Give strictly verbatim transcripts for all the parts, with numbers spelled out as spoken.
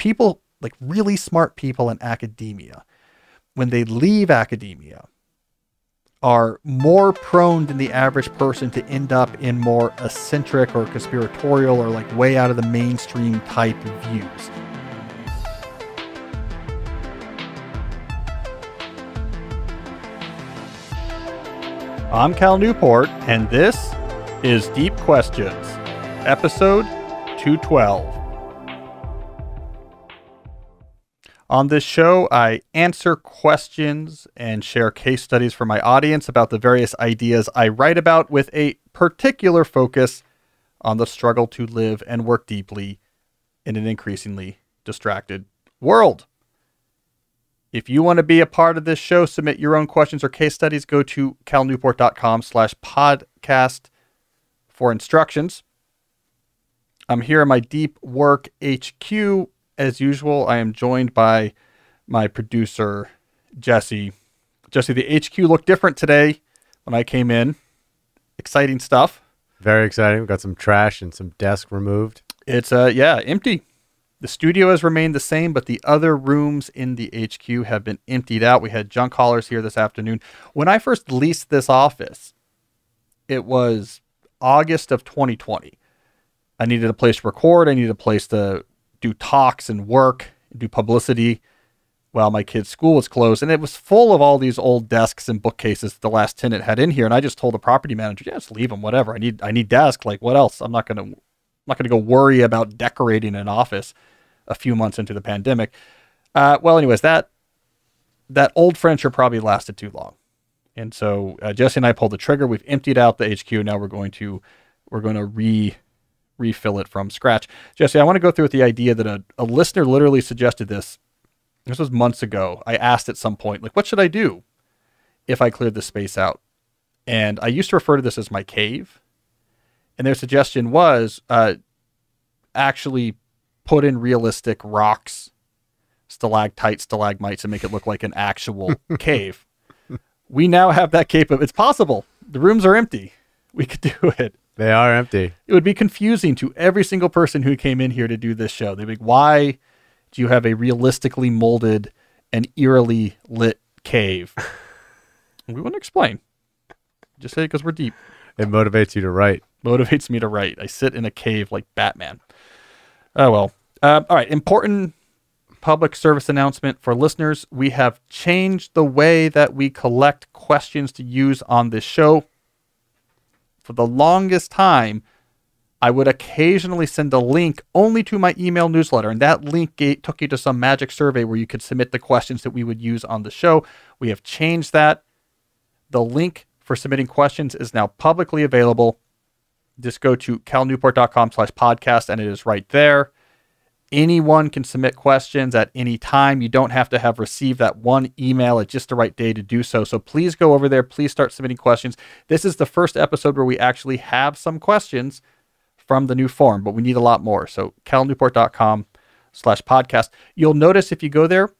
people, like really smart people in academia, when they leave academia, are more prone than the average person to end up in more eccentric or conspiratorial or like way out of the mainstream type views. I'm Cal Newport, and this is Deep Questions, episode two twelve. On this show, I answer questions and share case studies for my audience about the various ideas I write about, with a particular focus on the struggle to live and work deeply in an increasingly distracted world. If you want to be a part of this show, submit your own questions or case studies, go to cal newport dot com slash podcast for instructions. I'm here in my Deep Work H Q. As usual, I am joined by my producer, Jesse. Jesse, the H Q looked different today when I came in. Exciting stuff. Very exciting. We've got some trash and some desk removed. It's, uh, yeah, empty. The studio has remained the same, but the other rooms in the H Q have been emptied out. We had junk haulers here this afternoon. When I first leased this office, it was August of twenty twenty. I needed a place to record. I needed a place to do talks and work, do publicity while my kids' school was closed. And it was full of all these old desks and bookcases that the last tenant had in here. And I just told the property manager, yeah, just leave them, whatever. I need, I need desk. Like, what else? I'm not going to, I'm not going to go worry about decorating an office a few months into the pandemic. Uh, well, anyways, that, that old furniture probably lasted too long. And so uh, Jesse and I pulled the trigger. We've emptied out the H Q. Now we're going to, we're going to re refill it from scratch. Jesse, I want to go through with the idea that a, a listener literally suggested this. This was months ago. I asked at some point, like, what should I do if I cleared the space out? And I used to refer to this as my cave. And their suggestion was uh, actually put in realistic rocks, stalactites, stalagmites, and make it look like an actual cave. We now have that capability. It's possible. The rooms are empty. We could do it. They are empty. It would be confusing to every single person who came in here to do this show. They'd be like, why do you have a realistically molded and eerily lit cave? We wouldn't explain. Just say it because we're deep. It motivates you to write. Motivates me to write. I sit in a cave like Batman. Oh, well. Um, all right. Important public service announcement for listeners. We have changed the way that we collect questions to use on this show. For the longest time, I would occasionally send a link only to my email newsletter, and that link took you to some magic survey where you could submit the questions that we would use on the show. We have changed that. The link for submitting questions is now publicly available. Just go to cal newport dot com slash podcast, and it is right there. Anyone can submit questions at any time. You don't have to have received that one email at just the right day to do so. So please go over there. Please start submitting questions. This is the first episode where we actually have some questions from the new form, but we need a lot more. So cal newport dot com slash podcast. You'll notice if you go there,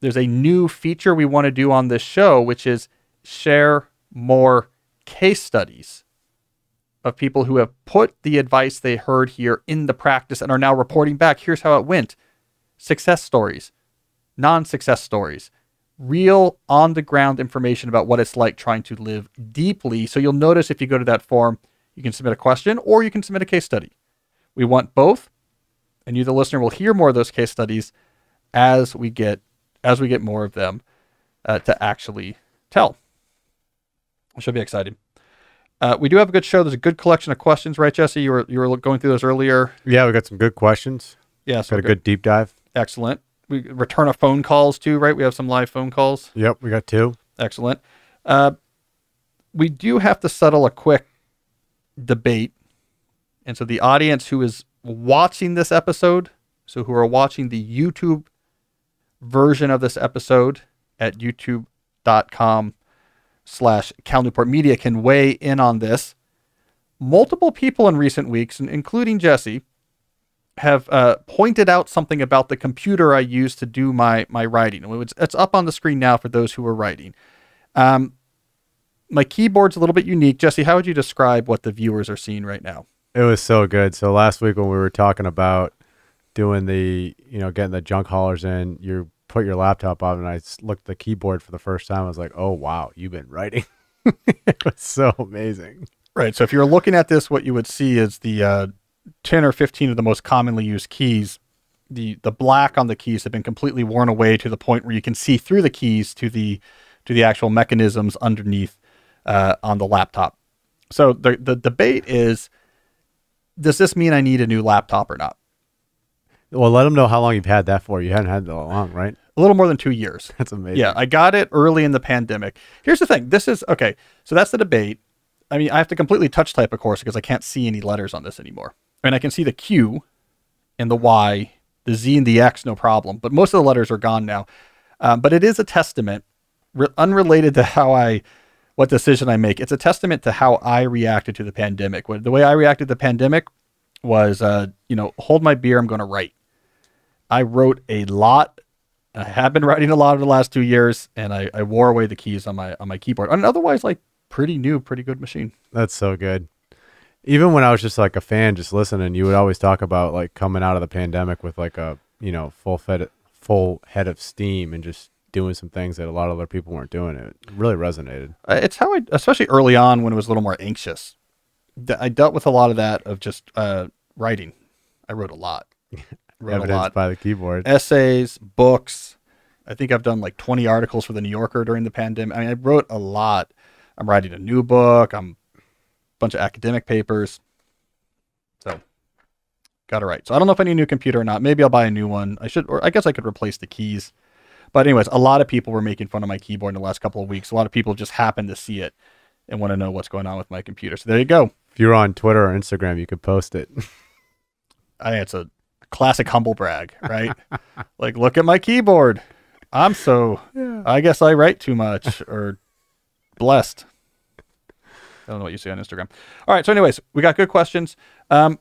there's a new feature we want to do on this show, which is share more case studies of people who have put the advice they heard here in the practice and are now reporting back. Here's how it went. Success stories, non-success stories, real on-the-ground information about what it's like trying to live deeply. So you'll notice if you go to that form, you can submit a question or you can submit a case study. We want both. And you, the listener, will hear more of those case studies as we get, as we get more of them uh, to actually tell. It should be exciting. Uh, we do have a good show. There's a good collection of questions, right, Jesse? You were you were going through those earlier. Yeah, we got some good questions. Yeah, so got a good. good deep dive. Excellent. We return our phone calls too, right? We have some live phone calls. Yep, we got two. Excellent. Uh, we do have to settle a quick debate, and so the audience who is watching this episode, so who are watching the YouTube version of this episode at youtube dot com. slash Cal Newport Media, can weigh in on this. Multiple people in recent weeks, including Jesse, have uh, pointed out something about the computer I use to do my my writing. It's up on the screen now for those who are writing. Um, my keyboard's a little bit unique. Jesse, how would you describe what the viewers are seeing right now? It was so good. So last week when we were talking about doing the, you know, getting the junk haulers in, you put your laptop up, and I looked at the keyboard for the first time. I was like, oh, wow, you've been writing. It was so amazing. Right. So if you're looking at this, what you would see is the uh, ten or fifteen of the most commonly used keys. The, the black on the keys have been completely worn away to the point where you can see through the keys to the, to the actual mechanisms underneath uh, on the laptop. So the, the debate is, does this mean I need a new laptop or not? Well, let them know how long you've had that for. You hadn't had that long, right? A little more than two years. That's amazing. Yeah, I got it early in the pandemic. Here's the thing. This is, okay, so that's the debate. I mean, I have to completely touch type, of course, because I can't see any letters on this anymore. I mean, I can see the Q and the Y, the Z and the X, no problem. But most of the letters are gone now. Um, but it is a testament, unrelated to how I, what decision I make. It's a testament to how I reacted to the pandemic. The way I reacted to the pandemic was, uh, you know, hold my beer, I'm going to write. I wrote a lot. I have been writing a lot over the last two years, and I, I wore away the keys on my on my keyboard. An otherwise, like, pretty new, pretty good machine. That's so good. Even when I was just like a fan, just listening, you would always talk about like coming out of the pandemic with like a, you know, full fed, full head of steam and just doing some things that a lot of other people weren't doing. It really resonated. It's how I, especially early on when it was a little more anxious, I dealt with a lot of that of just uh, writing. I wrote a lot. Wrote Evidenced a lot. By the keyboard. Essays, books. I think I've done like twenty articles for the New Yorker during the pandemic. I mean, I wrote a lot. I'm writing a new book. I'm bunch of academic papers, so gotta write. So I don't know if I need a new computer or not. Maybe I'll buy a new one. I should, or I guess I could replace the keys. But anyways, a lot of people were making fun of my keyboard in the last couple of weeks. A lot of people just happened to see it and want to know what's going on with my computer. So there you go. If you're on Twitter or Instagram, you could post it. I think it's a classic humble brag, right? Like, look at my keyboard. I'm so, yeah. I guess I write too much or blessed. I don't know what you see on Instagram. All right. So anyways, we got good questions. Um,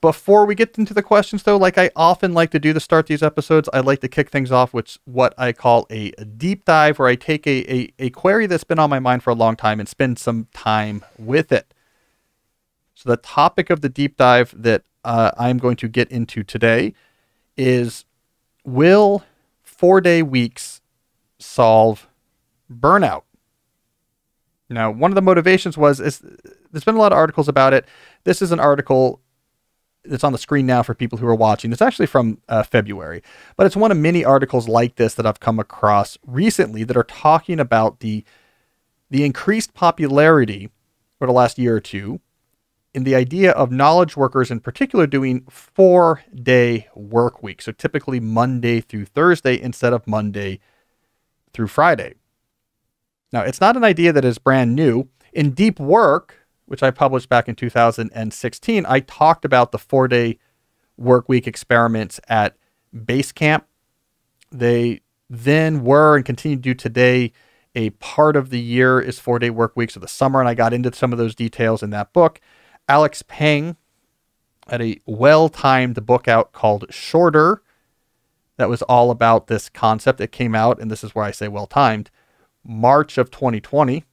before we get into the questions, though, like I often like to do to start these episodes, I like to kick things off with what I call a, a deep dive, where I take a, a, a query that's been on my mind for a long time and spend some time with it. So the topic of the deep dive that uh, I'm going to get into today is, will four-day weeks solve burnout? Now, one of the motivations was, is there's been a lot of articles about it. This is an article that's on the screen now for people who are watching. It's actually from uh, February, but it's one of many articles like this that I've come across recently that are talking about the, the increased popularity over the last year or two in the idea of knowledge workers in particular doing four-day work weeks. So typically Monday through Thursday instead of Monday through Friday. Now, it's not an idea that is brand new. In Deep Work, which I published back in two thousand sixteen, I talked about the four-day work week experiments at Basecamp. They then were and continue to do today. A part of the year is four-day work weeks of the summer, and I got into some of those details in that book. Alex Peng had a well-timed book out called Shorter that was all about this concept. It came out, and this is where I say well-timed, March of twenty twenty.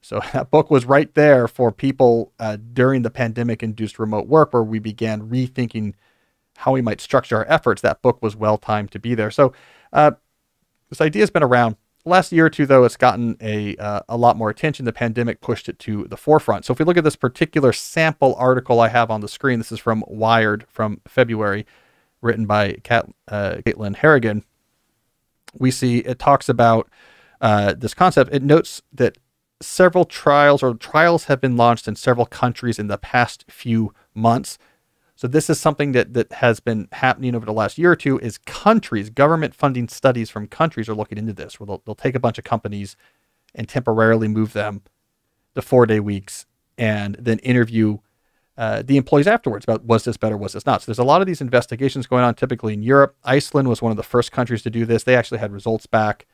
So that book was right there for people uh, during the pandemic induced remote work, where we began rethinking how we might structure our efforts. That book was well timed to be there. So uh, this idea has been around the last year or two, though it's gotten a, uh, a lot more attention. The pandemic pushed it to the forefront. So if we look at this particular sample article I have on the screen, this is from Wired from February, written by Cat, uh, Caitlin Harrigan. We see it talks about Uh, this concept. It notes that several trials or trials have been launched in several countries in the past few months. So this is something that, that has been happening over the last year or two, is countries, government funding studies from countries are looking into this, where they'll, they'll take a bunch of companies and temporarily move them to four-day weeks and then interview uh, the employees afterwards about, was this better, was this not? So there's a lot of these investigations going on, typically in Europe. Iceland was one of the first countries to do this. They actually had results back.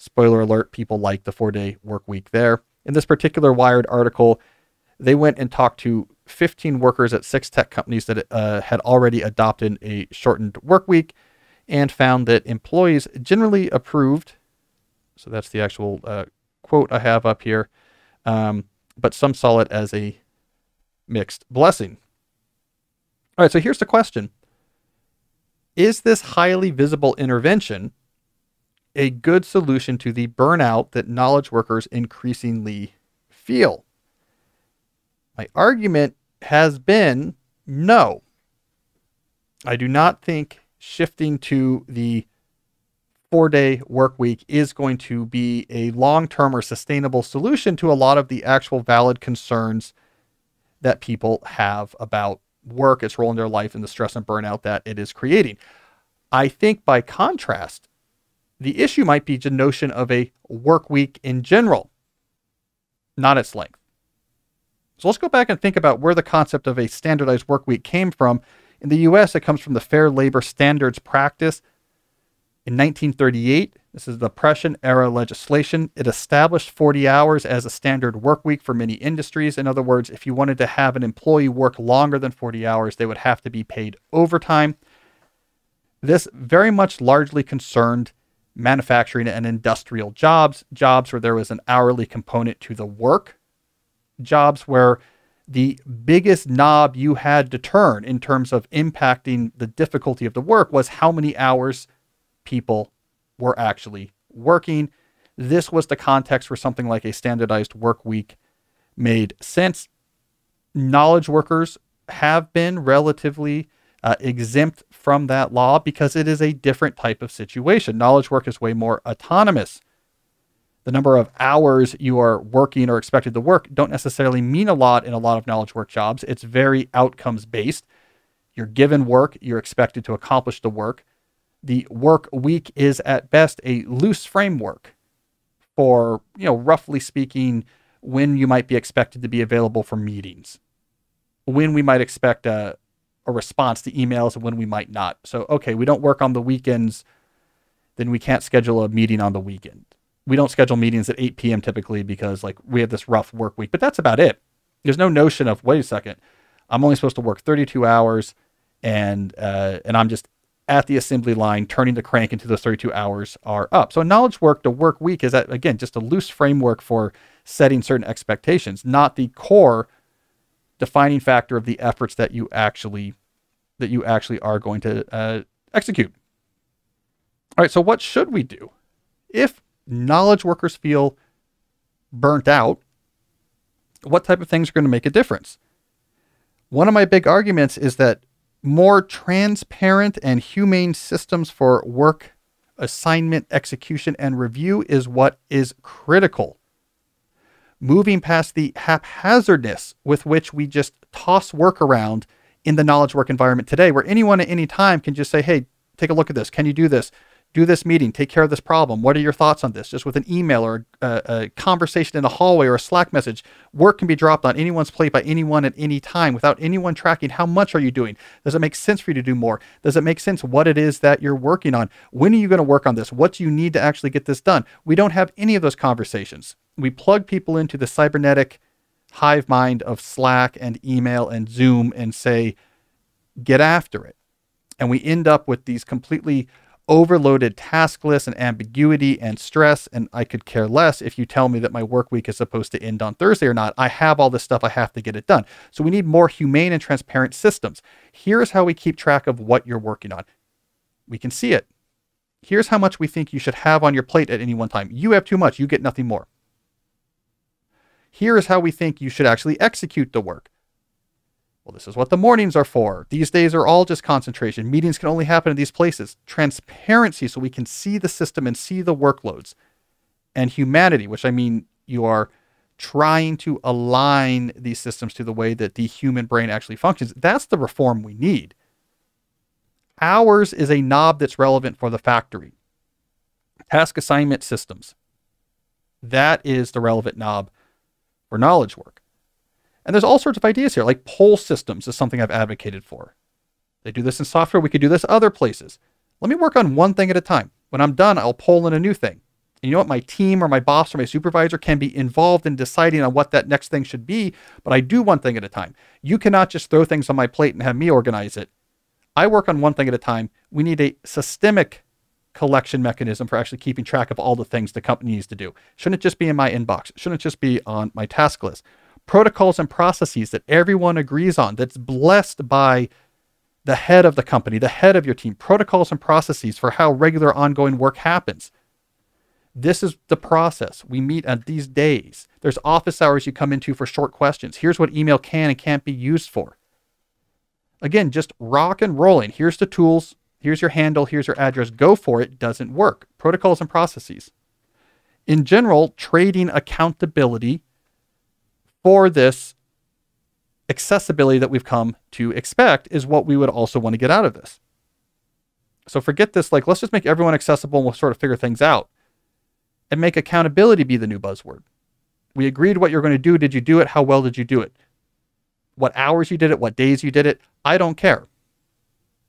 Spoiler alert, people like the four-day work week there. In this particular Wired article, they went and talked to fifteen workers at six tech companies that uh, had already adopted a shortened work week and found that employees generally approved. So that's the actual uh, quote I have up here. Um, but some saw it as a mixed blessing. All right, so here's the question. Is this highly visible intervention a good solution to the burnout that knowledge workers increasingly feel? My argument has been no. I do not think shifting to the four-day work week is going to be a long-term or sustainable solution to a lot of the actual valid concerns that people have about work, its role in their life, and the stress and burnout that it is creating. I think by contrast, the issue might be the notion of a work week in general, not its length. So let's go back and think about where the concept of a standardized work week came from. In the U S, it comes from the Fair Labor Standards practice. In nineteen thirty-eight, this is Depression-era legislation. It established forty hours as a standard work week for many industries. In other words, if you wanted to have an employee work longer than forty hours, they would have to be paid overtime. This very much largely concerned manufacturing and industrial jobs, jobs where there was an hourly component to the work, jobs where the biggest knob you had to turn in terms of impacting the difficulty of the work was how many hours people were actually working. This was the context where something like a standardized work week made sense. Knowledge workers have been relatively Uh, exempt from that law because it is a different type of situation. Knowledge work is way more autonomous. The number of hours you are working or expected to work don't necessarily mean a lot in a lot of knowledge work jobs. It's very outcomes based. You're given work, you're expected to accomplish the work. The work week is at best a loose framework for, you know, roughly speaking, when you might be expected to be available for meetings, when we might expect a a response to emails, and when we might not. So, okay, we don't work on the weekends, then we can't schedule a meeting on the weekend. We don't schedule meetings at eight p m typically because like we have this rough work week, but that's about it. There's no notion of, wait a second, I'm only supposed to work thirty-two hours and uh, and I'm just at the assembly line turning the crank until those thirty-two hours are up. So in knowledge work, the work week is, that, again, just a loose framework for setting certain expectations, not the core defining factor of the efforts that you actually that you actually are going to uh, execute. All right, so what should we do? If knowledge workers feel burnt out, what type of things are going to make a difference? One of my big arguments is that more transparent and humane systems for work assignment, execution, and review is what is critical. Moving past the haphazardness with which we just toss work around in the knowledge work environment today, where anyone at any time can just say, hey, take a look at this. Can you do this? Do this meeting. Take care of this problem. What are your thoughts on this? Just with an email or a, a conversation in a hallway or a Slack message, work can be dropped on anyone's plate by anyone at any time without anyone tracking how much are you doing? Does it make sense for you to do more? Does it make sense what it is that you're working on? When are you going to work on this? What do you need to actually get this done? We don't have any of those conversations. We plug people into the cybernetic hive mind of Slack and email and Zoom and say, get after it. And we end up with these completely overloaded task lists and ambiguity and stress. And I could care less if you tell me that my work week is supposed to end on Thursday or not. I have all this stuff. I have to get it done. So we need more humane and transparent systems. Here's how we keep track of what you're working on. We can see it. Here's how much we think you should have on your plate at any one time. You have too much. You get nothing more. Here is how we think you should actually execute the work. Well, this is what the mornings are for. These days are all just concentration. Meetings can only happen in these places. Transparency, so we can see the system and see the workloads. And humanity, which I mean you are trying to align these systems to the way that the human brain actually functions. That's the reform we need. Hours is a knob that's relevant for the factory. Task assignment systems. That is the relevant knob for knowledge work. And there's all sorts of ideas here, like poll systems is something I've advocated for. They do this in software, we could do this other places. Let me work on one thing at a time. When I'm done, I'll poll in a new thing. And you know what? My team or my boss or my supervisor can be involved in deciding on what that next thing should be, but I do one thing at a time. You cannot just throw things on my plate and have me organize it. I work on one thing at a time. We need a systemic collection mechanism for actually keeping track of all the things the company needs to do. Shouldn't it just be in my inbox? Shouldn't it just be on my task list? Protocols and processes that everyone agrees on, that's blessed by the head of the company, the head of your team, protocols and processes for how regular ongoing work happens. This is the process. We meet on these days. There's office hours you come into for short questions. Here's what email can and can't be used for. Again, just rock and rolling. Here's the tools. Here's your handle. Here's your address. Go for it. Doesn't work. Protocols and processes. In general, trading accountability for this accessibility that we've come to expect is what we would also want to get out of this. So forget this, like, let's just make everyone accessible and we'll sort of figure things out. And make accountability be the new buzzword. We agreed what you're going to do. Did you do it? How well did you do it? What hours you did it? What days you did it? I don't care.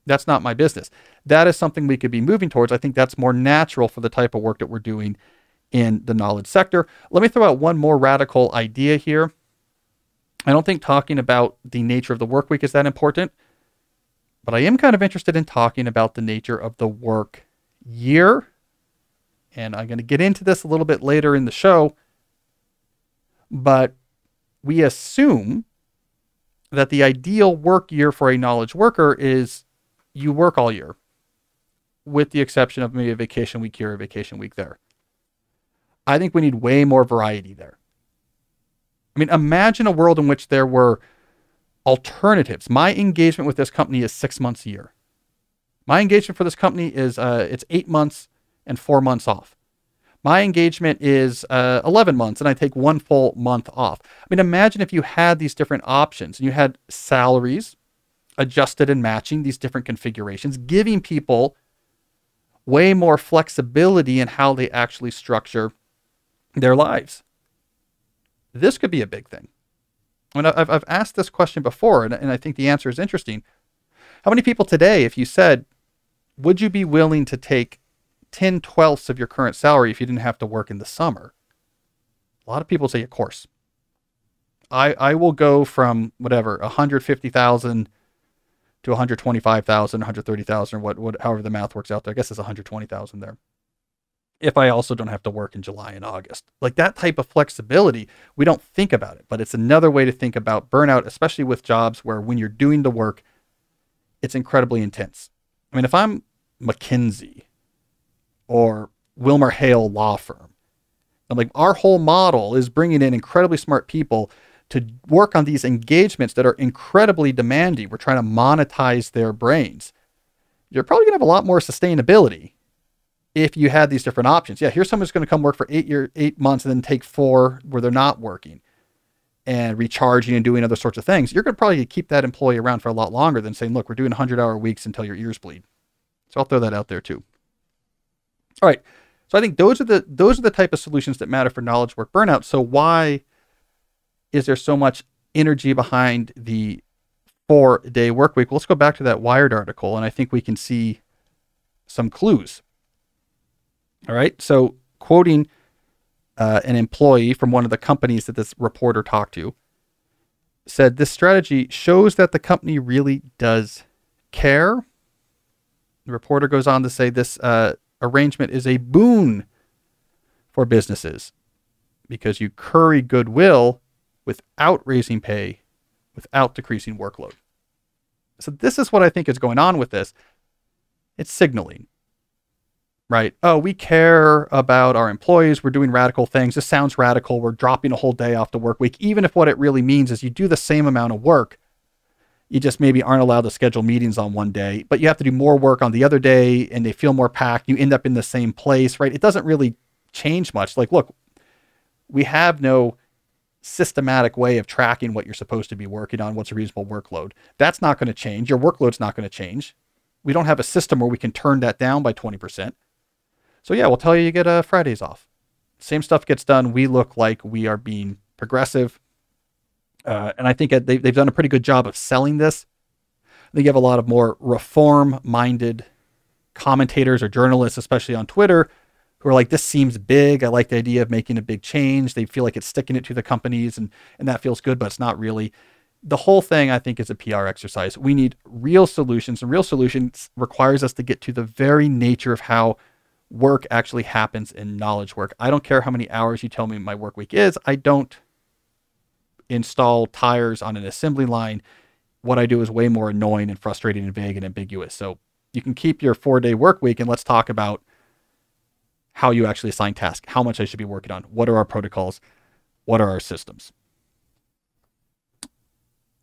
That's not my business. That is something we could be moving towards. I think that's more natural for the type of work that we're doing in the knowledge sector. Let me throw out one more radical idea here. I don't think talking about the nature of the work week is that important, but I am kind of interested in talking about the nature of the work year. And I'm going to get into this a little bit later in the show, but we assume that the ideal work year for a knowledge worker is you work all year, with the exception of maybe a vacation week here, a vacation week there. I think we need way more variety there. I mean, imagine a world in which there were alternatives. My engagement with this company is six months a year. My engagement for this company is uh, it's eight months and four months off. My engagement is uh, eleven months and I take one full month off. I mean, imagine if you had these different options and you had salaries adjusted and matching these different configurations, giving people way more flexibility in how they actually structure their lives. This could be a big thing. I mean, I've, I've asked this question before, and, and I think the answer is interesting. How many people today, if you said, would you be willing to take ten twelfths of your current salary if you didn't have to work in the summer? A lot of people say, of course. I, I will go from whatever, one hundred fifty thousand to one hundred twenty-five thousand, one hundred thirty thousand, or what, what, however the math works out there. I guess it's one hundred twenty thousand there. If I also don't have to work in July and August. Like, that type of flexibility, we don't think about it, but it's another way to think about burnout, especially with jobs where when you're doing the work, it's incredibly intense. I mean, if I'm McKinsey or WilmerHale Law Firm, and like our whole model is bringing in incredibly smart people to work on these engagements that are incredibly demanding. We're trying to monetize their brains. You're probably gonna have a lot more sustainability if you had these different options. Yeah, here's someone who's going to come work for eight year, eight months and then take four where they're not working and recharging and doing other sorts of things. You're going to probably keep that employee around for a lot longer than saying, look, we're doing one hundred hour weeks until your ears bleed. So I'll throw that out there too. All right. So I think those are the, those are the type of solutions that matter for knowledge work burnout. So why is there so much energy behind the four day work week? Well, let's go back to that Wired article. And I think we can see some clues. All right. So quoting uh, an employee from one of the companies that this reporter talked to said, this strategy shows that the company really does care. The reporter goes on to say this uh, arrangement is a boon for businesses because you curry goodwill without raising pay, without decreasing workload. So this is what I think is going on with this. It's signaling. Right? Oh, we care about our employees. We're doing radical things. This sounds radical. We're dropping a whole day off the work week, even if what it really means is you do the same amount of work. You just maybe aren't allowed to schedule meetings on one day, but you have to do more work on the other day and they feel more packed. You end up in the same place, right? It doesn't really change much. Like, look, we have no systematic way of tracking what you're supposed to be working on. What's a reasonable workload? That's not going to change. Your workload's not going to change. We don't have a system where we can turn that down by twenty percent. So yeah, we'll tell you you get uh, Fridays off. Same stuff gets done. We look like we are being progressive. Uh, and I think they've, they've done a pretty good job of selling this. They have a lot of more reform-minded commentators or journalists, especially on Twitter, who are like, this seems big. I like the idea of making a big change. They feel like it's sticking it to the companies, and, and that feels good, but it's not really. The whole thing, I think, is a P R exercise. We need real solutions, and real solutions requires us to get to the very nature of how work actually happens in knowledge work. I don't care how many hours you tell me my work week is. I don't install tires on an assembly line what I do is way more annoying and frustrating and vague and ambiguous. So you can keep your four-day work week, and let's talk about how you actually assign tasks, how much I should be working on, what are our protocols, what are our systems.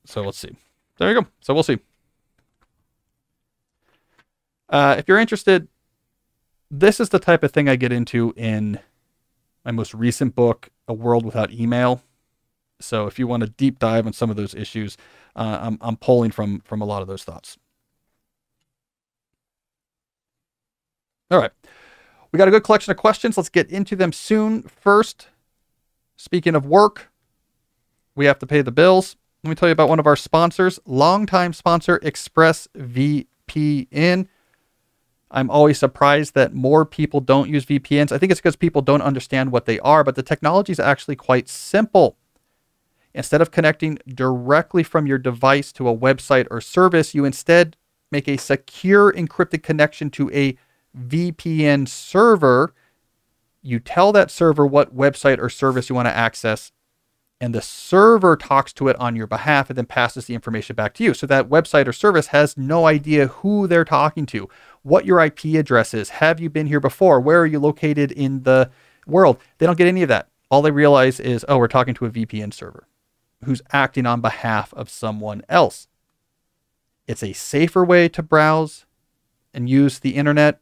So let's see. There you go. So we'll see. Uh, if you're interested, this is the type of thing I get into in my most recent book, A World Without Email. So if you want to deep dive on some of those issues, uh, I'm, I'm pulling from, from a lot of those thoughts. All right. We got a good collection of questions. Let's get into them soon. First, speaking of work, we have to pay the bills. Let me tell you about one of our sponsors, longtime sponsor, ExpressVPN. I'm always surprised that more people don't use V P Ns. I think it's because people don't understand what they are, but the technology is actually quite simple. Instead of connecting directly from your device to a website or service, you instead make a secure encrypted connection to a V P N server. You tell that server what website or service you want to access, and the server talks to it on your behalf and then passes the information back to you. So that website or service has no idea who they're talking to, what your I P address is, have you been here before, where are you located in the world. They don't get any of that. All they realize is, oh, we're talking to a V P N server who's acting on behalf of someone else. It's a safer way to browse and use the internet.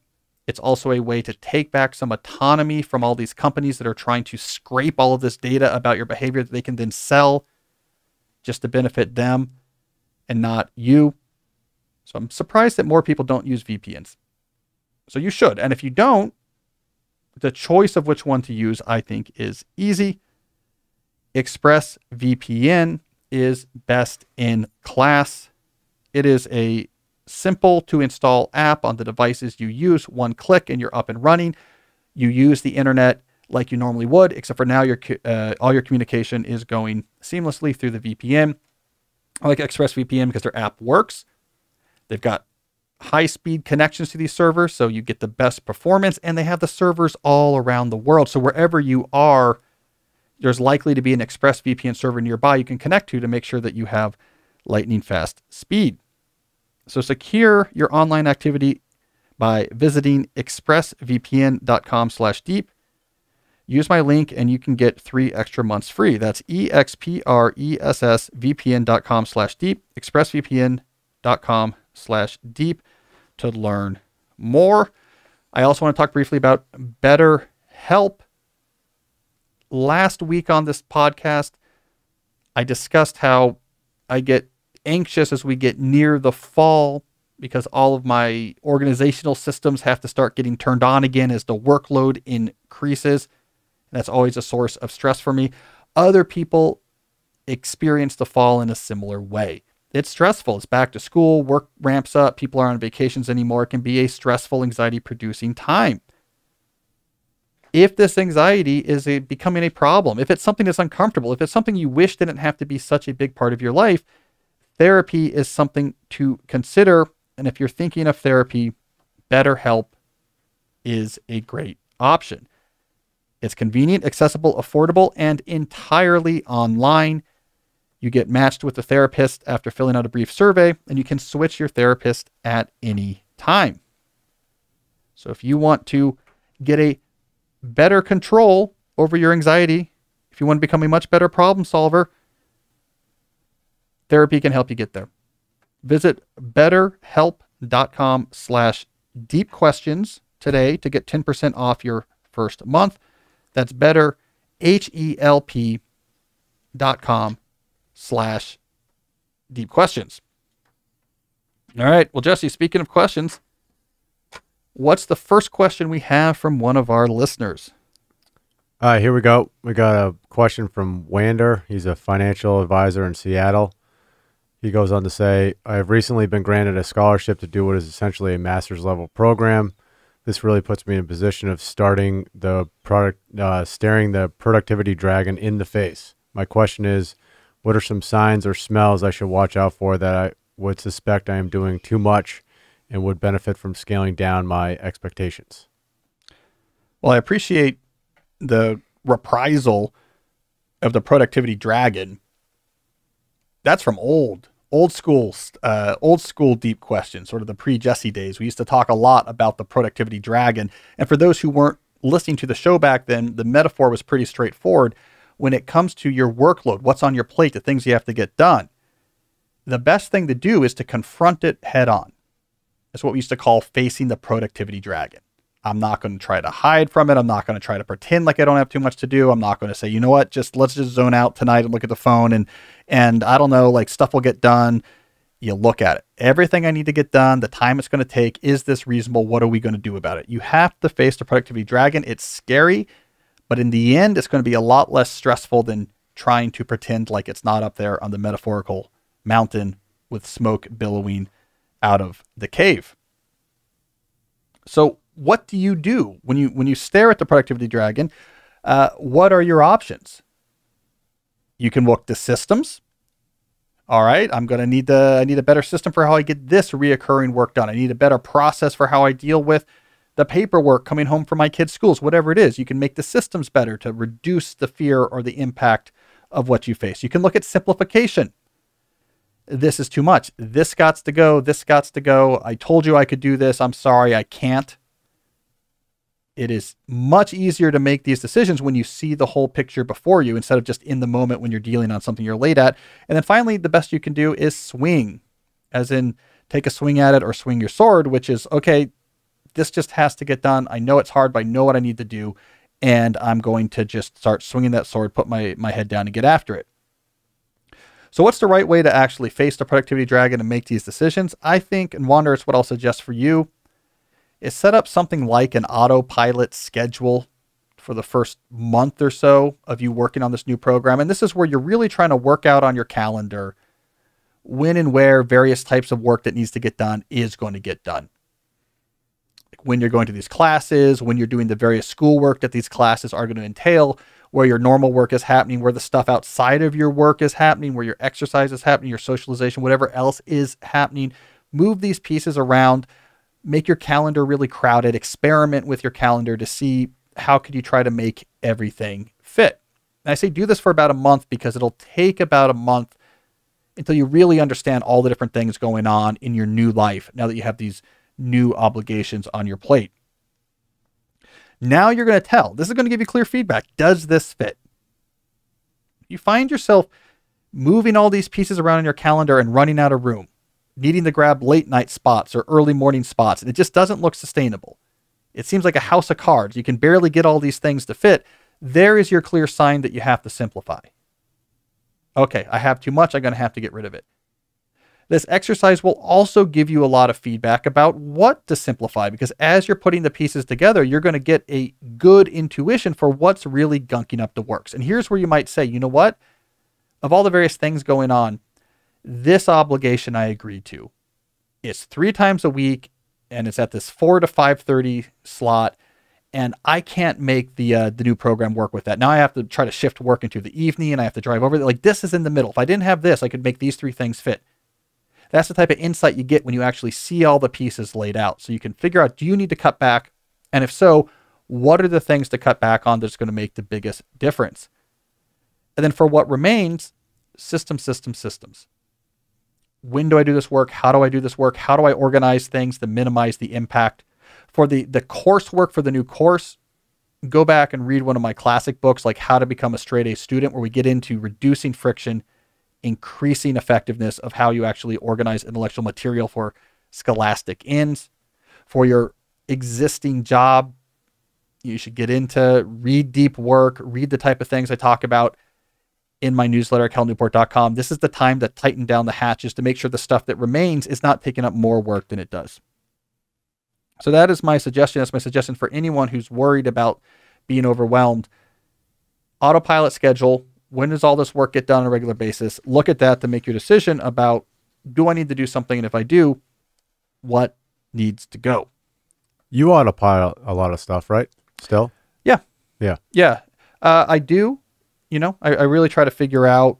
It's also a way to take back some autonomy from all these companies that are trying to scrape all of this data about your behavior that they can then sell just to benefit them and not you. So I'm surprised that more people don't use V P Ns. So you should. And if you don't, the choice of which one to use, I think, is easy. ExpressVPN is best in class. It is a simple to install app on the devices you use. One click and you're up and running. You use the internet like you normally would, except for now your uh, all your communication is going seamlessly through the V P N. I like ExpressVPN because their app works. They've got high-speed connections to these servers, so you get the best performance, and they have the servers all around the world. So wherever you are, there's likely to be an ExpressVPN server nearby you can connect to to make sure that you have lightning-fast speed. So secure your online activity by visiting expressvpn dot com slash deep. Use my link and you can get three extra months free. That's E X P R E S S V P N dot com slash deep, expressvpn dot com slash deep to learn more. I also want to talk briefly about BetterHelp. Last week on this podcast, I discussed how I get anxious as we get near the fall because all of my organizational systems have to start getting turned on again as the workload increases. And that's always a source of stress for me. Other people experience the fall in a similar way. It's stressful. It's back to school. Work ramps up. People aren't on vacations anymore. It can be a stressful, anxiety-producing time. If this anxiety is a, becoming a problem, if it's something that's uncomfortable, if it's something you wish didn't have to be such a big part of your life, therapy is something to consider. And if you're thinking of therapy, BetterHelp is a great option. It's convenient, accessible, affordable, and entirely online. You get matched with a therapist after filling out a brief survey, and you can switch your therapist at any time. So if you want to get a better control over your anxiety, if you want to become a much better problem solver, therapy can help you get there. Visit better help dot com slash deep questions today to get ten percent off your first month. That's better, H E L P dot com slash deep questions. All right. Well, Jesse, speaking of questions, what's the first question we have from one of our listeners? Uh, here we go. We got a question from Wander. He's a financial advisor in Seattle. He goes on to say, I have recently been granted a scholarship to do what is essentially a master's level program. This really puts me in a position of starting the product, uh, staring the productivity dragon in the face. My question is, what are some signs or smells I should watch out for that I would suspect I am doing too much and would benefit from scaling down my expectations? Well, I appreciate the reprisal of the productivity dragon. That's from old old school, uh, old school Deep Questions, sort of the pre-Jesse days. We used to talk a lot about the productivity dragon. And for those who weren't listening to the show back then, the metaphor was pretty straightforward. When it comes to your workload, what's on your plate, the things you have to get done, the best thing to do is to confront it head on. That's what we used to call facing the productivity dragon. I'm not going to try to hide from it. I'm not going to try to pretend like I don't have too much to do. I'm not going to say, you know what, just let's just zone out tonight and look at the phone. And, and I don't know, like stuff will get done. You look at it. Everything I need to get done, the time it's going to take, is this reasonable? What are we going to do about it? You have to face the productivity dragon. It's scary, but in the end, it's going to be a lot less stressful than trying to pretend like it's not up there on the metaphorical mountain with smoke billowing out of the cave. So what do you do when you, when you stare at the productivity dragon? Uh, what are your options? You can look to systems. All right, I'm going to need the, I need a better system for how I get this reoccurring work done. I need a better process for how I deal with the paperwork coming home from my kids' schools, whatever it is. You can make the systems better to reduce the fear or the impact of what you face. You can look at simplification. This is too much. This gots to go. This gots to go. I told you I could do this. I'm sorry, I can't. It is much easier to make these decisions when you see the whole picture before you instead of just in the moment when you're dealing on something you're late at. And then finally, the best you can do is swing, as in take a swing at it or swing your sword, which is, okay, this just has to get done. I know it's hard, but I know what I need to do. And I'm going to just start swinging that sword, put my, my head down and get after it. So what's the right way to actually face the productivity dragon and make these decisions? I think, and Wander, it's what I'll suggest for you, is set up something like an autopilot schedule for the first month or so of you working on this new program. And this is where you're really trying to work out on your calendar when and where various types of work that needs to get done is going to get done. Like when you're going to these classes, when you're doing the various schoolwork that these classes are going to entail, where your normal work is happening, where the stuff outside of your work is happening, where your exercise is happening, your socialization, whatever else is happening. Move these pieces around, make your calendar really crowded, experiment with your calendar to see how could you try to make everything fit. And I say do this for about a month because it'll take about a month until you really understand all the different things going on in your new life now that you have these new obligations on your plate. Now you're going to tell. This is going to give you clear feedback. Does this fit? You find yourself moving all these pieces around in your calendar and running out of room, needing to grab late night spots or early morning spots, and it just doesn't look sustainable. It seems like a house of cards. You can barely get all these things to fit. There is your clear sign that you have to simplify. Okay, I have too much. I'm going to have to get rid of it. This exercise will also give you a lot of feedback about what to simplify, because as you're putting the pieces together, you're going to get a good intuition for what's really gunking up the works. And here's where you might say, you know what? Of all the various things going on, this obligation I agreed to, it's three times a week and it's at this four to five thirty slot. And I can't make the, uh, the new program work with that. Now I have to try to shift work into the evening and I have to drive over there. Like this is in the middle. If I didn't have this, I could make these three things fit. That's the type of insight you get when you actually see all the pieces laid out. So you can figure out, do you need to cut back? And if so, what are the things to cut back on that's going to make the biggest difference? And then for what remains, system, system, systems. When do I do this work? How do I do this work? How do I organize things to minimize the impact? For the, the coursework for the new course, go back and read one of my classic books, like How to Become a Straight A Student, where we get into reducing friction, increasing effectiveness of how you actually organize intellectual material for scholastic ends. For your existing job, you should get into read Deep Work, read the type of things I talk about in my newsletter at cal newport dot com. This is the time to tighten down the hatches to make sure the stuff that remains is not taking up more work than it does. So that is my suggestion. That's my suggestion for anyone who's worried about being overwhelmed. Autopilot schedule. When does all this work get done on a regular basis? Look at that to make your decision about, do I need to do something? And if I do, what needs to go? You autopilot a lot of stuff, right? Still? Yeah. Yeah. Yeah. Uh, I do. You know, I, I really try to figure out,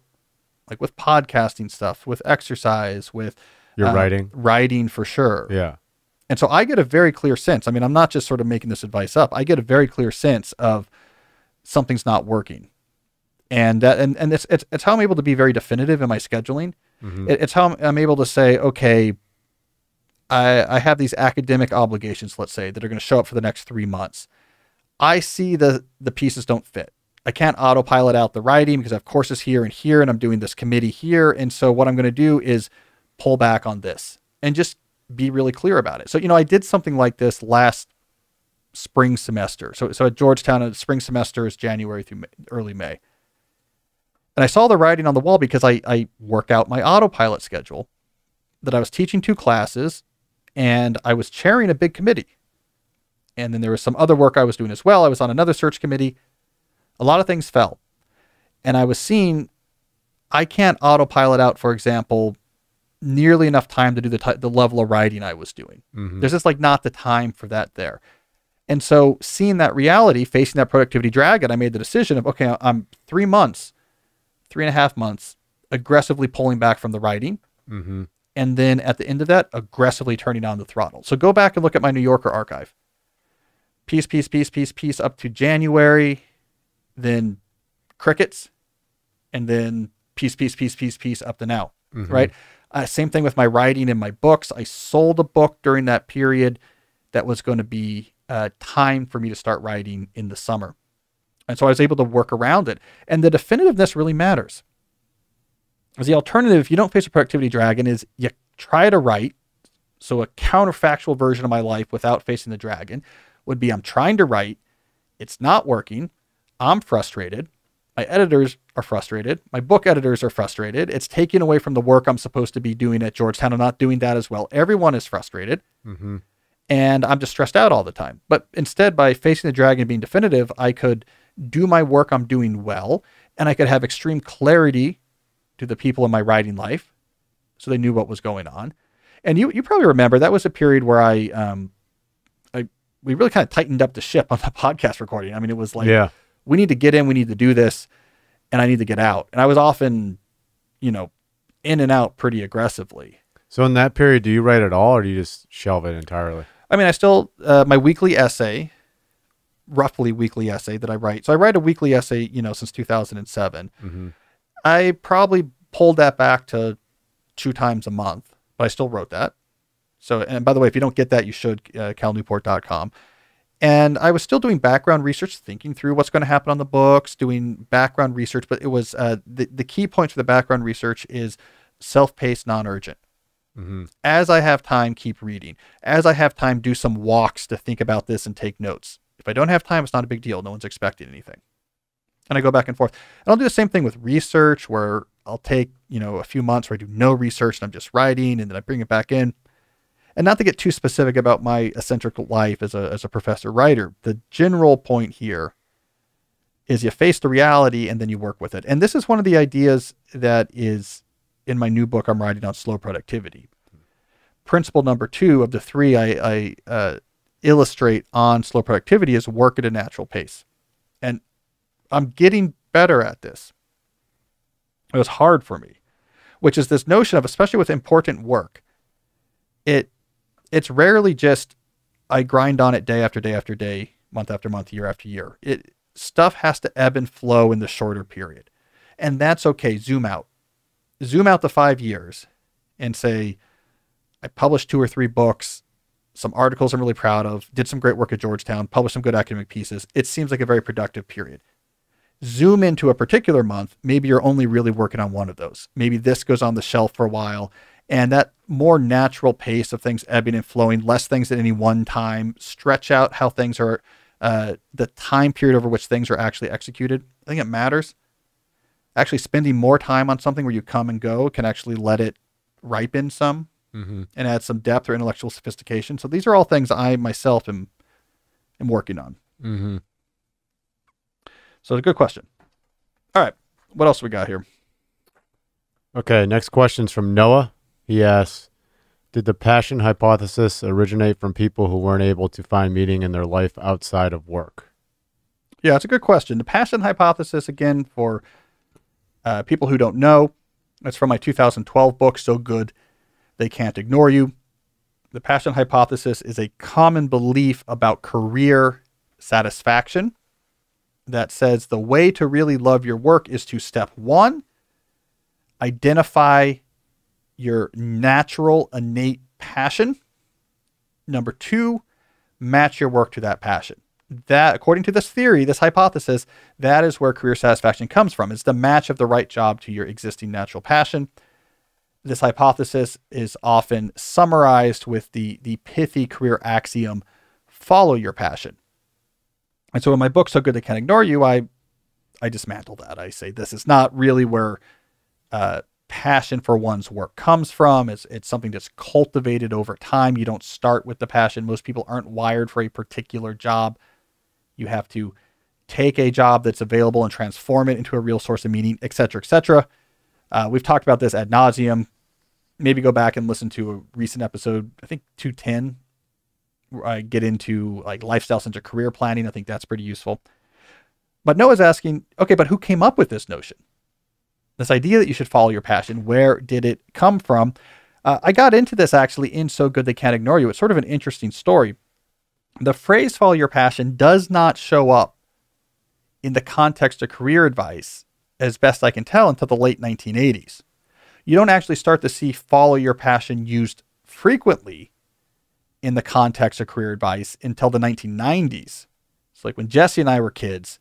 like with podcasting stuff, with exercise, with your uh, writing, writing for sure. Yeah. And so I get a very clear sense. I mean, I'm not just sort of making this advice up. I get a very clear sense of something's not working. And uh, and and it's, it's it's how I'm able to be very definitive in my scheduling. Mm-hmm. It, it's how I'm able to say, okay, I I have these academic obligations, let's say, that are going to show up for the next three months. I see the the pieces don't fit. I can't autopilot out the writing because I have courses here and here, and I'm doing this committee here. And so what I'm going to do is pull back on this and just be really clear about it. So, you know, I did something like this last spring semester. So, so at Georgetown, a spring semester is January through May, early May. And I saw the writing on the wall because I, I work out my autopilot schedule that I was teaching two classes and I was chairing a big committee. And then there was some other work I was doing as well. I was on another search committee. A lot of things fell. And I was seeing, I can't autopilot out, for example, nearly enough time to do the, t the level of writing I was doing. Mm-hmm. There's just like not the time for that there. And so seeing that reality, facing that productivity dragon, I made the decision of, okay, I'm three months, three and a half months, aggressively pulling back from the writing. Mm-hmm. And then at the end of that, aggressively turning on the throttle. So go back and look at my New Yorker archive. Piece, piece, piece, piece, piece up to January, then crickets, and then piece, piece, piece, piece, piece up to now, mm-hmm. right? Uh, same thing with my writing and my books. I sold a book during that period that was going to be uh, time for me to start writing in the summer. And so I was able to work around it. And the definitiveness really matters. Because the alternative, if you don't face a productivity dragon, is you try to write. So a counterfactual version of my life without facing the dragon would be I'm trying to write. It's not working. I'm frustrated. My editors are frustrated. My book editors are frustrated. It's taking away from the work I'm supposed to be doing at Georgetown. I'm not doing that as well. Everyone is frustrated. Mm-hmm. And I'm just stressed out all the time. But instead, by facing the dragon and being definitive, I could do my work I'm doing well, and I could have extreme clarity to the people in my writing life so they knew what was going on. And you you probably remember that was a period where I, um, I we really kind of tightened up the ship on the podcast recording. I mean, it was like... Yeah. We need to get in, we need to do this, and I need to get out. And I was often, you know, in and out pretty aggressively. So in that period, do you write at all, or do you just shelve it entirely? I mean, I still, uh, my weekly essay, roughly weekly essay that I write. So I write a weekly essay, you know, since two thousand seven. Mm-hmm. I probably pulled that back to two times a month, but I still wrote that. So, and by the way, if you don't get that, you should, uh, cal newport dot com. And I was still doing background research, thinking through what's going to happen on the books, doing background research. But it was uh, the, the key points for the background research is self-paced, non-urgent. Mm-hmm. As I have time, keep reading. As I have time, do some walks to think about this and take notes. If I don't have time, it's not a big deal. No one's expecting anything. And I go back and forth. And I'll do the same thing with research, where I'll take, you know, a few months where I do no research and I'm just writing, and then I bring it back in. And not to get too specific about my eccentric life as a, as a professor writer, the general point here is you face the reality and then you work with it. And this is one of the ideas that is in my new book I'm writing on slow productivity. Principle number two of the three I, I uh, illustrate on slow productivity is work at a natural pace. And I'm getting better at this. It was hard for me, which is this notion of, especially with important work, it It's rarely just I grind on it day after day after day, month after month, year after year. It stuff has to ebb and flow in the shorter period. And that's okay. Zoom out. Zoom out the five years and say, I published two or three books, some articles I'm really proud of, did some great work at Georgetown, published some good academic pieces. It seems like a very productive period. Zoom into a particular month. Maybe you're only really working on one of those. Maybe this goes on the shelf for a while. And that more natural pace of things ebbing and flowing, less things at any one time, stretch out how things are, uh, the time period over which things are actually executed. I think it matters. Actually spending more time on something where you come and go can actually let it ripen some mm-hmm. and add some depth or intellectual sophistication. So these are all things I myself am, am working on. Mm-hmm. So it's a good question. All right. What else we got here? Okay. Next question's from Noah. He asks, did the passion hypothesis originate from people who weren't able to find meaning in their life outside of work? Yeah, it's a good question. The passion hypothesis, again, for uh, people who don't know, that's from my two thousand twelve book, So Good They Can't Ignore You. The passion hypothesis is a common belief about career satisfaction that says the way to really love your work is to step one, identify your natural innate passion. Number two, match your work to that passion. That, according to this theory, this hypothesis, that is where career satisfaction comes from. It's the match of the right job to your existing natural passion. This hypothesis is often summarized with the, the pithy career axiom, follow your passion. And so in my book, So Good They Can't Ignore You, I, I dismantle that. I say this is not really where uh, passion for one's work comes from. It's, it's something that's cultivated over time. You don't start with the passion. Most people aren't wired for a particular job. You have to take a job that's available and transform it into a real source of meaning, et cetera, et cetera. Uh, we've talked about this ad nauseum. Maybe go back and listen to a recent episode, I think two ten, I get into like lifestyle-centered career planning. I think that's pretty useful. But Noah's asking, okay, but who came up with this notion? This idea that you should follow your passion, where did it come from? Uh, I got into this actually in So Good They Can't Ignore You. It's sort of an interesting story. The phrase follow your passion does not show up in the context of career advice, as best I can tell, until the late nineteen eighties. You don't actually start to see follow your passion used frequently in the context of career advice until the nineteen nineties. It's like when Jesse and I were kids,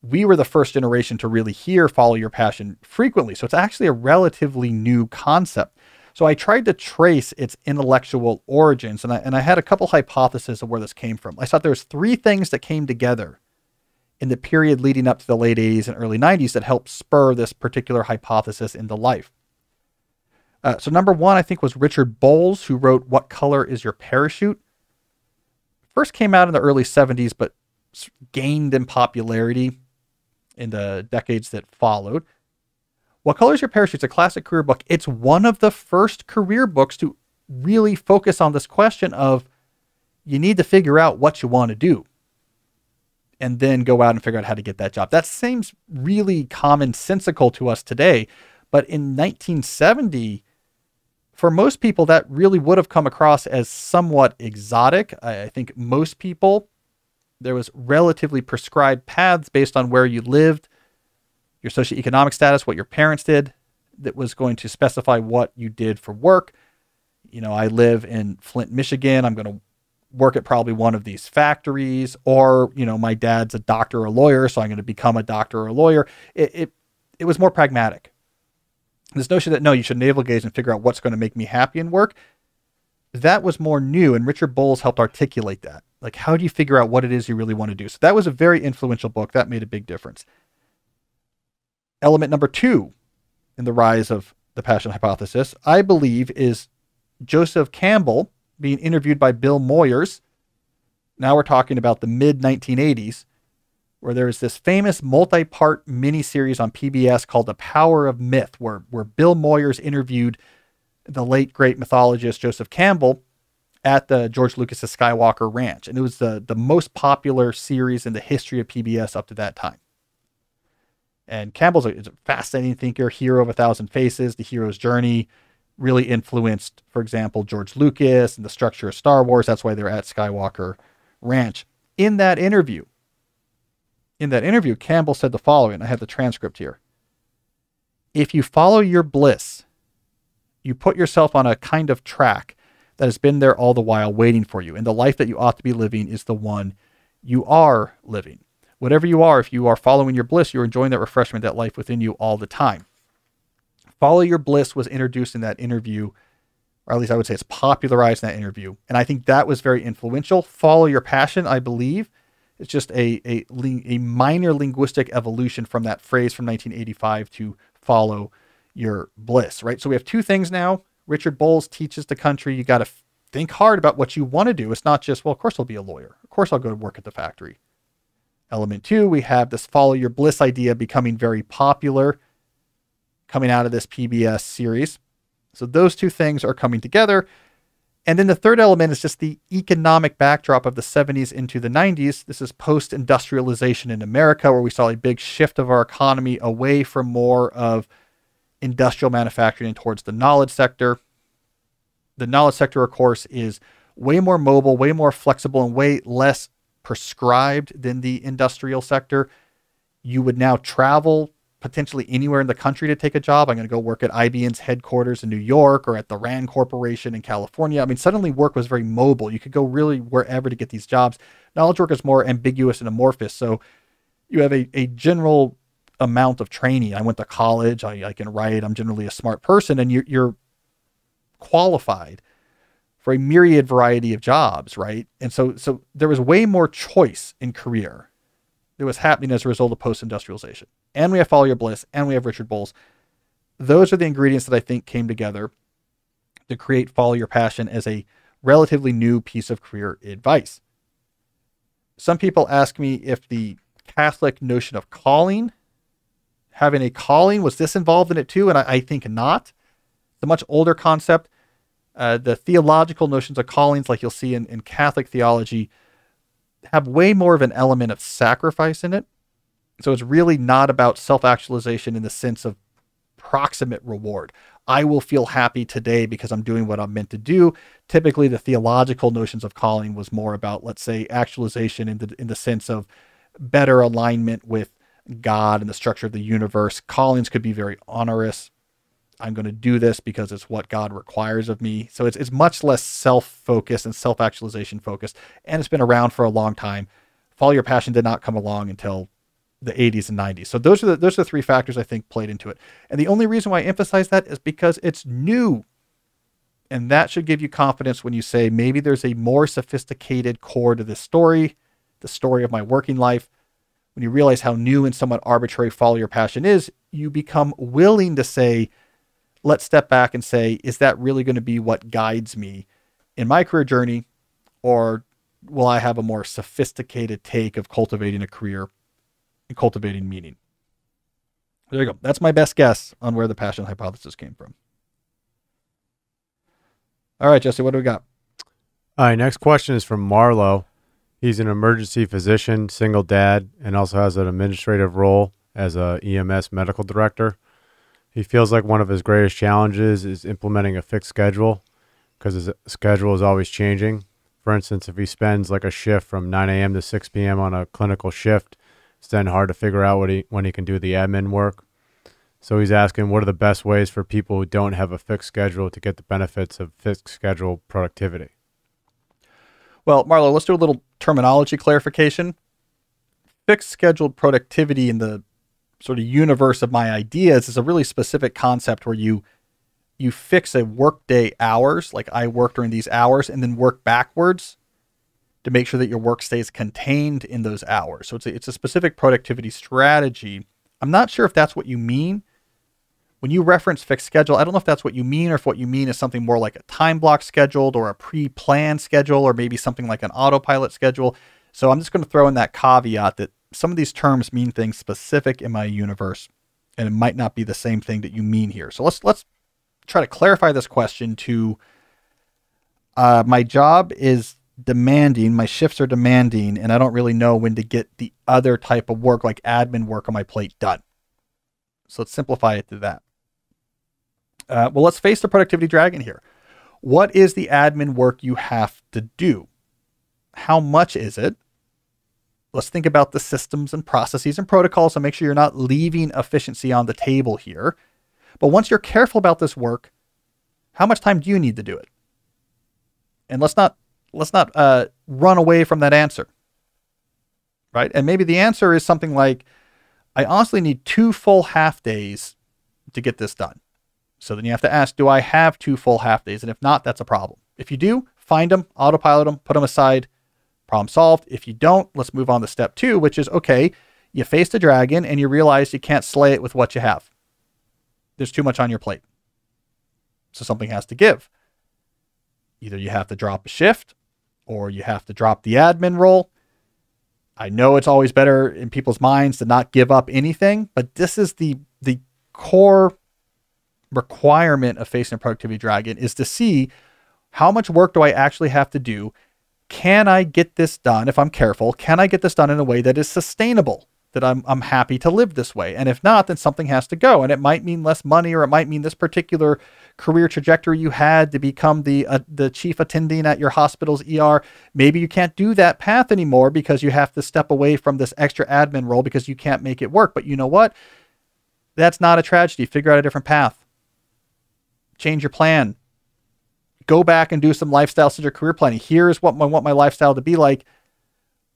we were the first generation to really hear follow your passion frequently. So it's actually a relatively new concept. So I tried to trace its intellectual origins, and I, and I had a couple hypotheses of where this came from. I thought there was three things that came together in the period leading up to the late eighties and early nineties that helped spur this particular hypothesis into life. Uh, so number one, I think, was Richard Bowles, who wrote What Color Is Your Parachute? First came out in the early seventies, but gained in popularity in the decades that followed. What Color Is Your Parachute is a classic career book. It's one of the first career books to really focus on this question of you need to figure out what you want to do and then go out and figure out how to get that job. That seems really commonsensical to us today, but in nineteen seventy, for most people, that really would have come across as somewhat exotic. I think most people, there was relatively prescribed paths based on where you lived, your socioeconomic status, what your parents did, that was going to specify what you did for work. You know, I live in Flint, Michigan. I'm going to work at probably one of these factories, or, you know, my dad's a doctor or a lawyer, so I'm going to become a doctor or a lawyer. It, it, it was more pragmatic. This notion that, no, you should navel gaze and figure out what's going to make me happy in work, that was more new. And Richard Bowles helped articulate that. Like, how do you figure out what it is you really want to do? So that was a very influential book. That made a big difference. Element number two in the rise of the passion hypothesis, I believe, is Joseph Campbell being interviewed by Bill Moyers. Now we're talking about the mid nineteen eighties. Where there is this famous multi-part miniseries on P B S called The Power of Myth, where, where Bill Moyers interviewed the late great mythologist Joseph Campbell at the George Lucas's Skywalker Ranch. And it was the, the most popular series in the history of P B S up to that time. And Campbell's a, is a fascinating thinker, hero of a thousand faces, the hero's journey, really influenced, for example, George Lucas and the structure of Star Wars. That's why they're at Skywalker Ranch. In that interview, In that interview, Campbell said the following. I have the transcript here. If you follow your bliss, you put yourself on a kind of track that has been there all the while waiting for you. And the life that you ought to be living is the one you are living. Whatever you are, if you are following your bliss, you're enjoying that refreshment, that life within you all the time. Follow your bliss was introduced in that interview, or at least I would say it's popularized in that interview. And I think that was very influential. Follow your passion, I believe, it's just a, a, a minor linguistic evolution from that phrase from nineteen eighty-five to follow your bliss, right? So we have two things now. Richard Bowles teaches the country, you got to think hard about what you want to do. It's not just, well, of course I'll be a lawyer. Of course I'll go to work at the factory. Element two, we have this follow your bliss idea becoming very popular coming out of this P B S series. So those two things are coming together. And then the third element is just the economic backdrop of the seventies into the nineties. This is post-industrialization in America, where we saw a big shift of our economy away from more of industrial manufacturing and towards the knowledge sector. The knowledge sector, of course, is way more mobile, way more flexible, and way less prescribed than the industrial sector. you would now travel potentially anywhere in the country to take a job. I'm going to go work at I B M's headquarters in New York or at the RAND Corporation in California. I mean, suddenly work was very mobile. You could go really wherever to get these jobs. Knowledge work is more ambiguous and amorphous. So you have a, a general amount of training. I went to college. I, I can write. I'm generally a smart person. And you're, you're qualified for a myriad variety of jobs, right? And so, so there was way more choice in career that was happening as a result of post-industrialization. And we have Follow Your Bliss, and we have Richard Bowles. Those are the ingredients that I think came together to create Follow Your Passion as a relatively new piece of career advice. Some people ask me if the Catholic notion of calling, having a calling, was this involved in it too? And I, I think not. It's a much older concept. Uh, the theological notions of callings, like you'll see in, in Catholic theology, have way more of an element of sacrifice in it. So it's really not about self-actualization in the sense of proximate reward. I will feel happy today because I'm doing what I'm meant to do. Typically, the theological notions of calling was more about, let's say, actualization in the, in the sense of better alignment with God and the structure of the universe. Callings could be very onerous. I'm going to do this because it's what God requires of me. So it's, it's much less self-focused and self-actualization focused. And it's been around for a long time. Follow Your Passion did not come along until the eighties and nineties. So those are the, those are the three factors I think played into it. And the only reason why I emphasize that is because it's new. And that should give you confidence when you say, maybe there's a more sophisticated core to this story, the story of my working life. When you realize how new and somewhat arbitrary Follow Your Passion is, you become willing to say, let's step back and say, is that really going to be what guides me in my career journey? Or will I have a more sophisticated take of cultivating a career and cultivating meaning? There you go. That's my best guess on where the passion hypothesis came from. All right, Jesse, what do we got? All right, next question is from Marlo. He's an emergency physician, single dad, and also has an administrative role as a E M S medical director. He feels like one of his greatest challenges is implementing a fixed schedule because his schedule is always changing. For instance, if he spends like a shift from nine A M to six P M on a clinical shift, it's then hard to figure out what he, when he can do the admin work. So he's asking, what are the best ways for people who don't have a fixed schedule to get the benefits of fixed schedule productivity? Well, Marlo, let's do a little terminology clarification. Fixed scheduled productivity in the sort of universe of my ideas is a really specific concept where you you fix a workday hours, like I work during these hours, and then work backwards to make sure that your work stays contained in those hours. So it's a, it's a specific productivity strategy. I'm not sure if that's what you mean. When you reference fixed schedule, I don't know if that's what you mean or if what you mean is something more like a time block scheduled or a pre-planned schedule or maybe something like an autopilot schedule. So I'm just going to throw in that caveat that some of these terms mean things specific in my universe, and it might not be the same thing that you mean here. So let's let's try to clarify this question to uh, my job is demanding, my shifts are demanding, and I don't really know when to get the other type of work, like admin work on my plate, done. So let's simplify it to that. Uh, well, let's face the productivity dragon here. What is the admin work you have to do? How much is it? Let's think about the systems and processes and protocols and make sure you're not leaving efficiency on the table here. But once you're careful about this work, how much time do you need to do it? And let's not let's not uh, run away from that answer, right? And maybe the answer is something like, I honestly need two full half days to get this done. So then you have to ask, do I have two full half days? And if not, that's a problem. If you do, find them, autopilot them, put them aside. Problem solved. If you don't, let's move on to step two, which is, okay, you face the dragon and you realize you can't slay it with what you have. There's too much on your plate. So something has to give. Either you have to drop a shift or you have to drop the admin role. I know it's always better in people's minds to not give up anything, but this is the, the core requirement of facing a productivity dragon, is to see how much work do I actually have to do. Can I get this done, if I'm careful, can I get this done in a way that is sustainable, that I'm, I'm happy to live this way? And if not, then something has to go. And it might mean less money, or it might mean this particular career trajectory you had to become the uh, the chief attending at your hospital's E R. Maybe you can't do that path anymore because you have to step away from this extra admin role because you can't make it work. But you know what? That's not a tragedy. Figure out a different path. Change your plan. Go back and do some lifestyle centered career planning. Here's what I want my lifestyle to be like.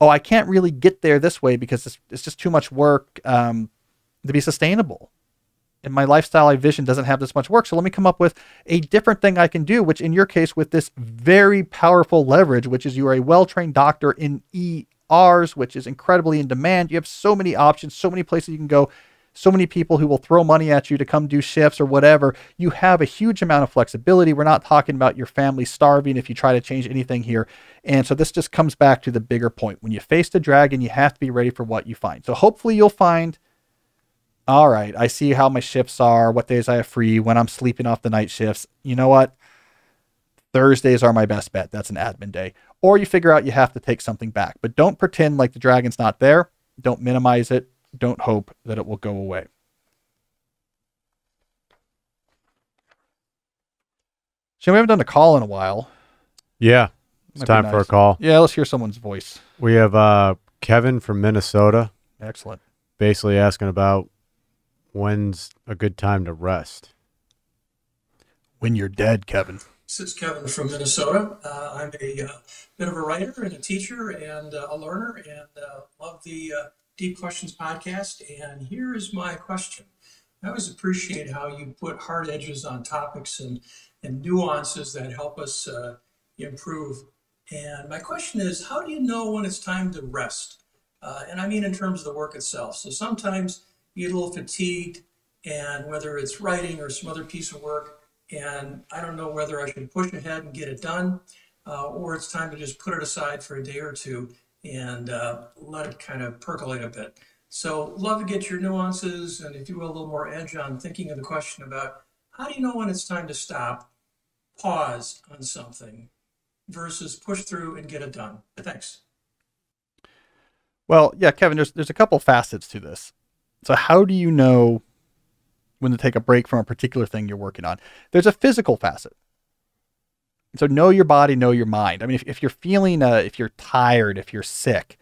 Oh, I can't really get there this way because it's, it's just too much work um, to be sustainable. And my lifestyle, I vision doesn't have this much work. So let me come up with a different thing I can do, which in your case with this very powerful leverage, which is you are a well-trained doctor in E Rs, which is incredibly in demand. You have so many options, so many places you can go, so many people who will throw money at you to come do shifts or whatever. You have a huge amount of flexibility. We're not talking about your family starving if you try to change anything here. And so this just comes back to the bigger point. When you face the dragon, you have to be ready for what you find. So hopefully you'll find, all right, I see how my shifts are, what days I have free, when I'm sleeping off the night shifts. You know what? Thursdays are my best bet. That's an admin day. Or you figure out you have to take something back. But don't pretend like the dragon's not there. Don't minimize it. Don't hope that it will go away. So we haven't done a call in a while. Yeah, it's time for a call. Yeah, let's hear someone's voice. We have uh, Kevin from Minnesota. Excellent. Basically asking about when's a good time to rest. When you're dead, Kevin. This is Kevin from Minnesota. Uh, I'm a uh, bit of a writer and a teacher and uh, a learner, and uh, love the... Uh, Deep Questions podcast, and here is my question. I always appreciate how you put hard edges on topics and, and nuances that help us uh, improve. And my question is, how do you know when it's time to rest? Uh, and I mean in terms of the work itself. So sometimes you get a little fatigued, and whether it's writing or some other piece of work, and I don't know whether I should push ahead and get it done, uh, or it's time to just put it aside for a day or two and uh, let it kind of percolate a bit. So love to get your nuances and, if you will, a little more edge on thinking of the question about how do you know when it's time to stop, pause on something versus push through and get it done. Thanks. Well, yeah, Kevin, there's, there's a couple facets to this. So how do you know when to take a break from a particular thing you're working on? There's a physical facet. So know your body, know your mind. I mean, if, if you're feeling, uh, if you're tired, if you're sick,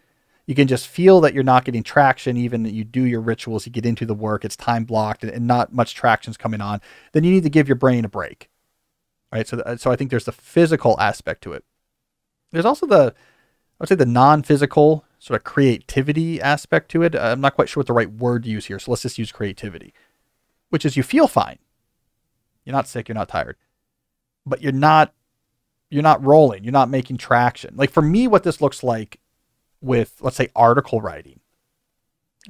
you can just feel that you're not getting traction. Even you do your rituals, you get into the work, it's time blocked and, and not much traction's coming on. Then you need to give your brain a break. All right. So, so I think there's the physical aspect to it. There's also the, I would say the non-physical sort of creativity aspect to it. I'm not quite sure what the right word to use here. So let's just use creativity, which is you feel fine. You're not sick. You're not tired, but you're not, You're not rolling. You're not making traction. Like for me, what this looks like with, let's say, article writing,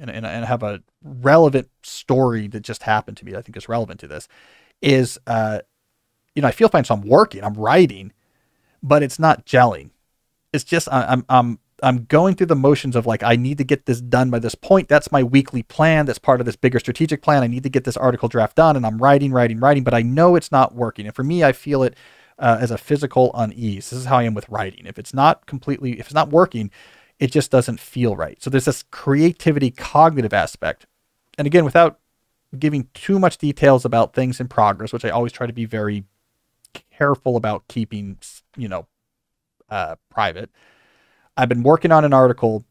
and, and, and I have a relevant story that just happened to me that I think is relevant to this, is, uh, you know, I feel fine. So I'm working, I'm writing, but it's not gelling. It's just, I'm, I'm, I'm going through the motions of like, I need to get this done by this point. That's my weekly plan. That's part of this bigger strategic plan. I need to get this article draft done, and I'm writing, writing, writing, but I know it's not working. And for me, I feel it Uh, as a physical unease. This is how I am with writing. If it's not completely, if it's not working, it just doesn't feel right. So there's this creativity, cognitive aspect. And again, without giving too much details about things in progress, which I always try to be very careful about keeping, you know, uh, private. I've been working on an article,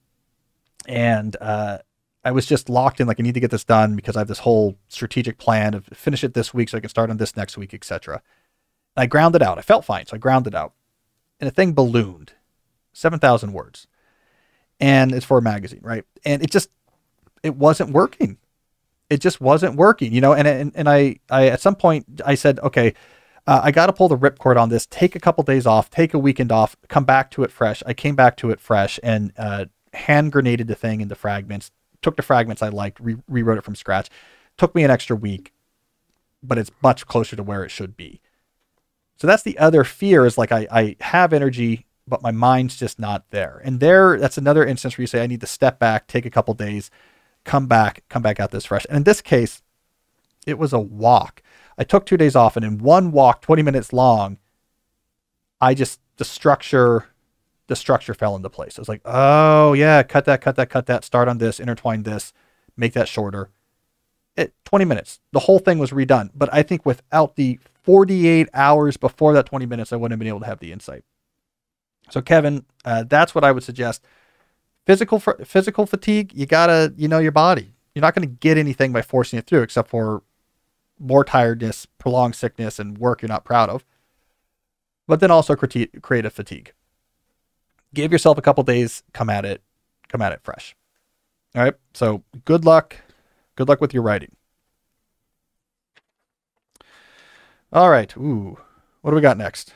and uh, I was just locked in, like, I need to get this done because I have this whole strategic plan of finish it this week so I can start on this next week, et cetera. I grounded out. I felt fine. So I grounded out, and the thing ballooned, seven thousand words, and it's for a magazine. Right. And it just, it wasn't working. It just wasn't working, you know? And, and, and I, I, at some point I said, okay, uh, I got to pull the ripcord on this, take a couple days off, take a weekend off, come back to it fresh. I came back to it fresh and, uh, hand grenaded the thing into fragments, took the fragments I liked, re rewrote it from scratch. Took me an extra week, but it's much closer to where it should be. So that's the other fear, is like, I, I have energy, but my mind's just not there. And there, that's another instance where you say, I need to step back, take a couple days, come back, come back out this fresh. And in this case, it was a walk. I took two days off, and in one walk, twenty minutes long, I just, the structure, the structure fell into place. I was like, oh yeah, cut that, cut that, cut that, start on this, intertwine this, make that shorter. It, twenty minutes, the whole thing was redone. But I think without the forty-eight hours before that twenty minutes, I wouldn't have been able to have the insight. So Kevin, uh, that's what I would suggest. Physical physical fatigue, you gotta, you know, your body. You're not going to get anything by forcing it through except for more tiredness, prolonged sickness, and work you're not proud of. But then also creative fatigue. Give yourself a couple days, come at it, come at it fresh. All right, so good luck. Good luck with your writing. All right, ooh, what do we got next?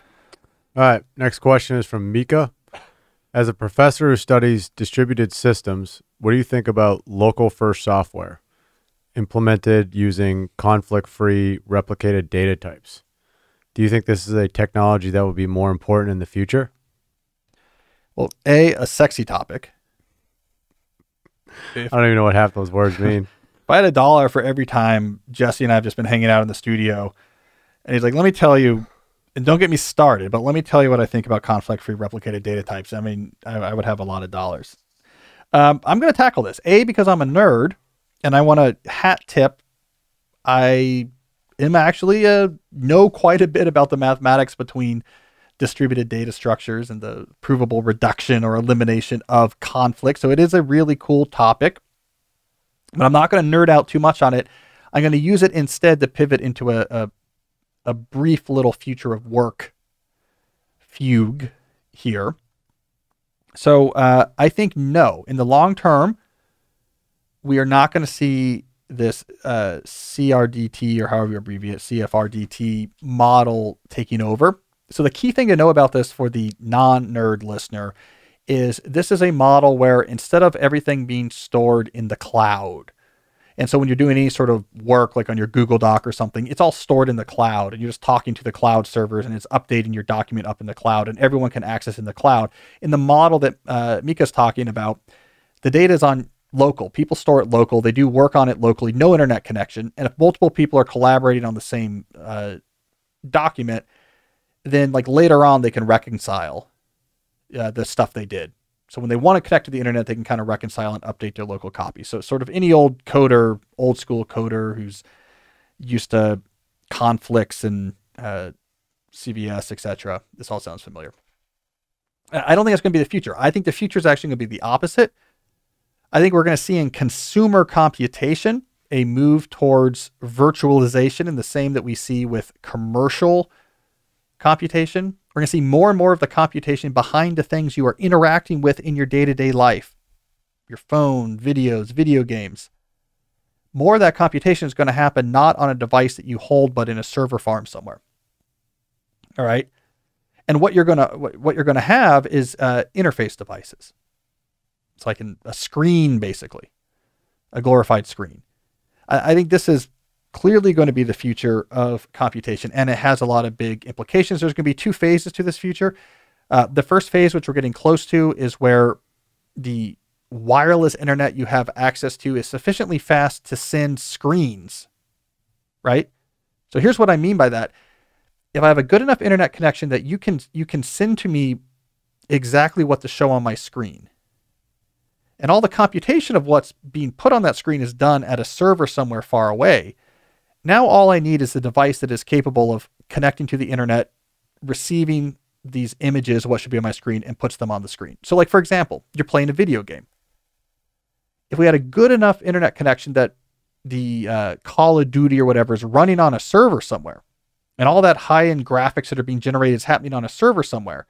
All right, next question is from Mika. As a professor who studies distributed systems, what do you think about local first software implemented using conflict-free replicated data types? Do you think this is a technology that will be more important in the future? Well, A, a sexy topic. If, I don't even know what half those words mean. If I had a dollar for every time Jesse and I have just been hanging out in the studio, and he's like, let me tell you, and don't get me started, but let me tell you what I think about conflict-free replicated data types. I mean, I, I would have a lot of dollars. Um, I'm going to tackle this. A, because I'm a nerd, and I want to hat tip. I am actually uh, know quite a bit about the mathematics between distributed data structures and the provable reduction or elimination of conflict. So it is a really cool topic, but I'm not going to nerd out too much on it. I'm going to use it instead to pivot into a, a, a brief little future of work fugue here. So uh, I think no, in the long term, we are not going to see this uh, C R D T, or however you abbreviate C F R D T model, taking over. So the key thing to know about this for the non-nerd listener is this is a model where instead of everything being stored in the cloud, and so when you're doing any sort of work like on your Google Doc or something, it's all stored in the cloud and you're just talking to the cloud servers and it's updating your document up in the cloud and everyone can access in the cloud. In the model that uh, Mika's talking about, the data is on local. People store it local. They do work on it locally, no internet connection. And if multiple people are collaborating on the same uh, document, then like later on, they can reconcile uh, the stuff they did. So when they want to connect to the internet, they can kind of reconcile and update their local copy. So sort of any old coder, old school coder who's used to conflicts and uh, C V S, et cetera. This all sounds familiar. I don't think that's going to be the future. I think the future is actually going to be the opposite. I think we're going to see in consumer computation a move towards virtualization in the same that we see with commercial computation. We're going to see more and more of the computation behind the things you are interacting with in your day-to-day life. Your phone, videos, video games. More of that computation is going to happen not on a device that you hold, but in a server farm somewhere. All right. And what you're going to what you're going to have is uh, interface devices. It's like an, a screen, basically, a glorified screen. I, I think this is clearly going to be the future of computation, and it has a lot of big implications. There's going to be two phases to this future. Uh, the first phase, which we're getting close to, is where the wireless internet you have access to is sufficiently fast to send screens, right? So here's what I mean by that. If I have a good enough internet connection that you can you can send to me exactly what to show on my screen, and all the computation of what's being put on that screen is done at a server somewhere far away. Now all I need is the device that is capable of connecting to the internet, receiving these images, what should be on my screen, and puts them on the screen. So like, for example, you're playing a video game. If we had a good enough internet connection that the uh, Call of Duty or whatever is running on a server somewhere, and all that high-end graphics that are being generated is happening on a server somewhere,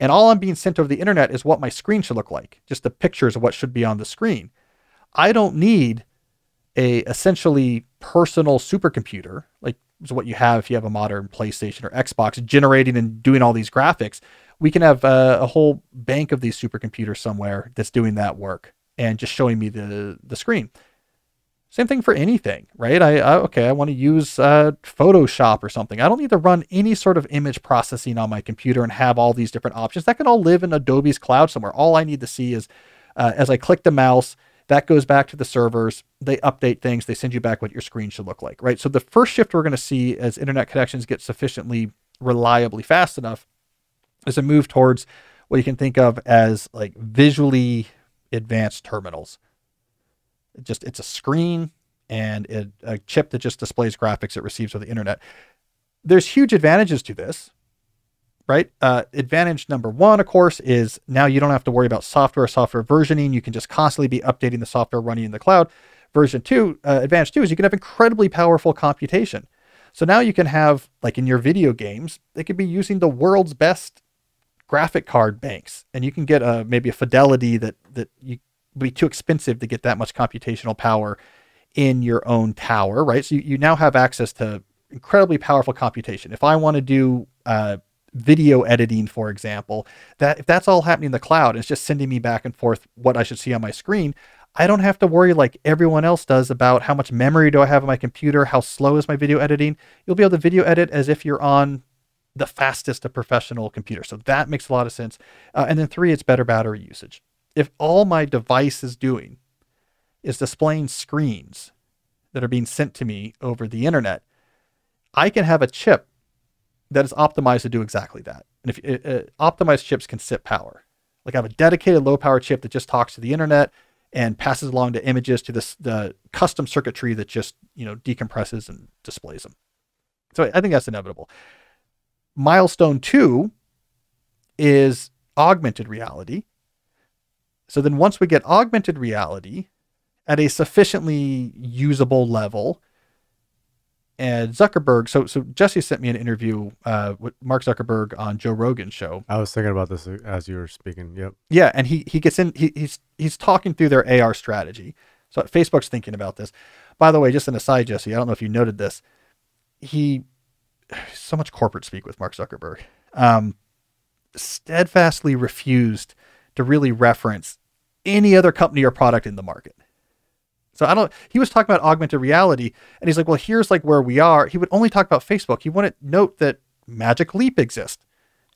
and all I'm being sent over the internet is what my screen should look like, just the pictures of what should be on the screen. I don't need a essentially personal supercomputer, like is what you have if you have a modern PlayStation or Xbox, generating and doing all these graphics. We can have uh, a whole bank of these supercomputers somewhere that's doing that work and just showing me the, the screen. Same thing for anything, right? I, I okay, I want to use uh, Photoshop or something. I don't need to run any sort of image processing on my computer and have all these different options. That can all live in Adobe's cloud somewhere. All I need to see is uh, as I click the mouse, that goes back to the servers. They update things. They send you back what your screen should look like, right? So the first shift we're going to see as internet connections get sufficiently reliably fast enough is a move towards what you can think of as like visually advanced terminals. Just it's a screen and it, a chip that just displays graphics it receives with the internet. there's huge advantages to this, right? Uh, advantage number one, of course, is now you don't have to worry about software, software versioning. You can just constantly be updating the software running in the cloud. Version two, uh, advantage two is you can have incredibly powerful computation. So now you can have, like in your video games, they could be using the world's best graphic card banks, and you can get a, maybe a fidelity that, that you would be too expensive to get that much computational power in your own tower, right? So you, you now have access to incredibly powerful computation. If I want to do uh, video editing, for example, that if that's all happening in the cloud, it's just sending me back and forth what I should see on my screen. I don't have to worry like everyone else does about how much memory do I have on my computer? How slow is my video editing? You'll be able to video edit as if you're on the fastest of professional computers. So that makes a lot of sense. Uh, and then three, it's better battery usage. If all my device is doing is displaying screens that are being sent to me over the internet, I can have a chip that is optimized to do exactly that. And if uh, optimized chips can sip power, like I have a dedicated low power chip that just talks to the internet and passes along the images to this, the custom circuitry that just, you know, decompresses and displays them. So I think that's inevitable. Milestone two is augmented reality. So then once we get augmented reality at a sufficiently usable level, and Zuckerberg, so so Jesse sent me an interview uh, with Mark Zuckerberg on Joe Rogan's show. I was thinking about this as you were speaking. Yep. Yeah, and he he gets in. He, he's he's talking through their A R strategy. So Facebook's thinking about this. By the way, just an aside, Jesse, I don't know if you noted this. He so much corporate speak with Mark Zuckerberg. Um, steadfastly refused to really reference any other company or product in the market. So I don't, he was talking about augmented reality and he's like, well, here's like where we are. He would only talk about Facebook. He wouldn't note that Magic Leap exists.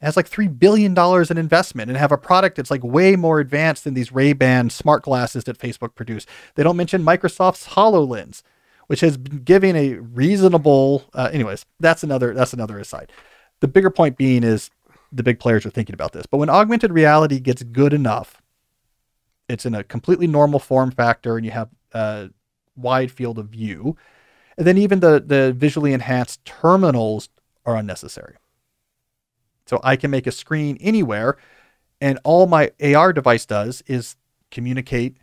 It has like three billion dollars in investment and have a product that's like way more advanced than these Ray-Ban smart glasses that Facebook produced. They don't mention Microsoft's HoloLens, which has been giving a reasonable, uh, anyways, that's another, that's another aside. The bigger point being is the big players are thinking about this, but when augmented reality gets good enough, it's in a completely normal form factor and you have Uh, wide field of view. And then even the, the visually enhanced terminals are unnecessary. So I can make a screen anywhere and all my A R device does is communicate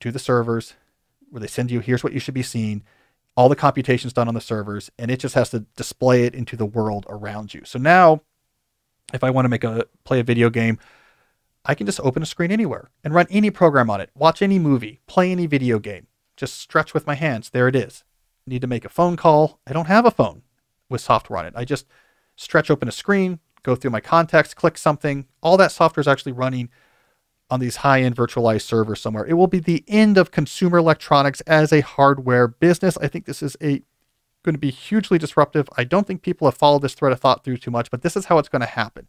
to the servers where they send you, here's what you should be seeing. All the computation's done on the servers and it just has to display it into the world around you. So now if I want to make a play a video game, I can just open a screen anywhere and run any program on it, watch any movie, play any video game, just stretch with my hands. There it is. Need to make a phone call. I don't have a phone with software on it. I just stretch open a screen, go through my contacts, click something. All that software is actually running on these high-end virtualized servers somewhere. It will be the end of consumer electronics as a hardware business. I think this is a going to be hugely disruptive. I don't think people have followed this thread of thought through too much, but this is how it's going to happen.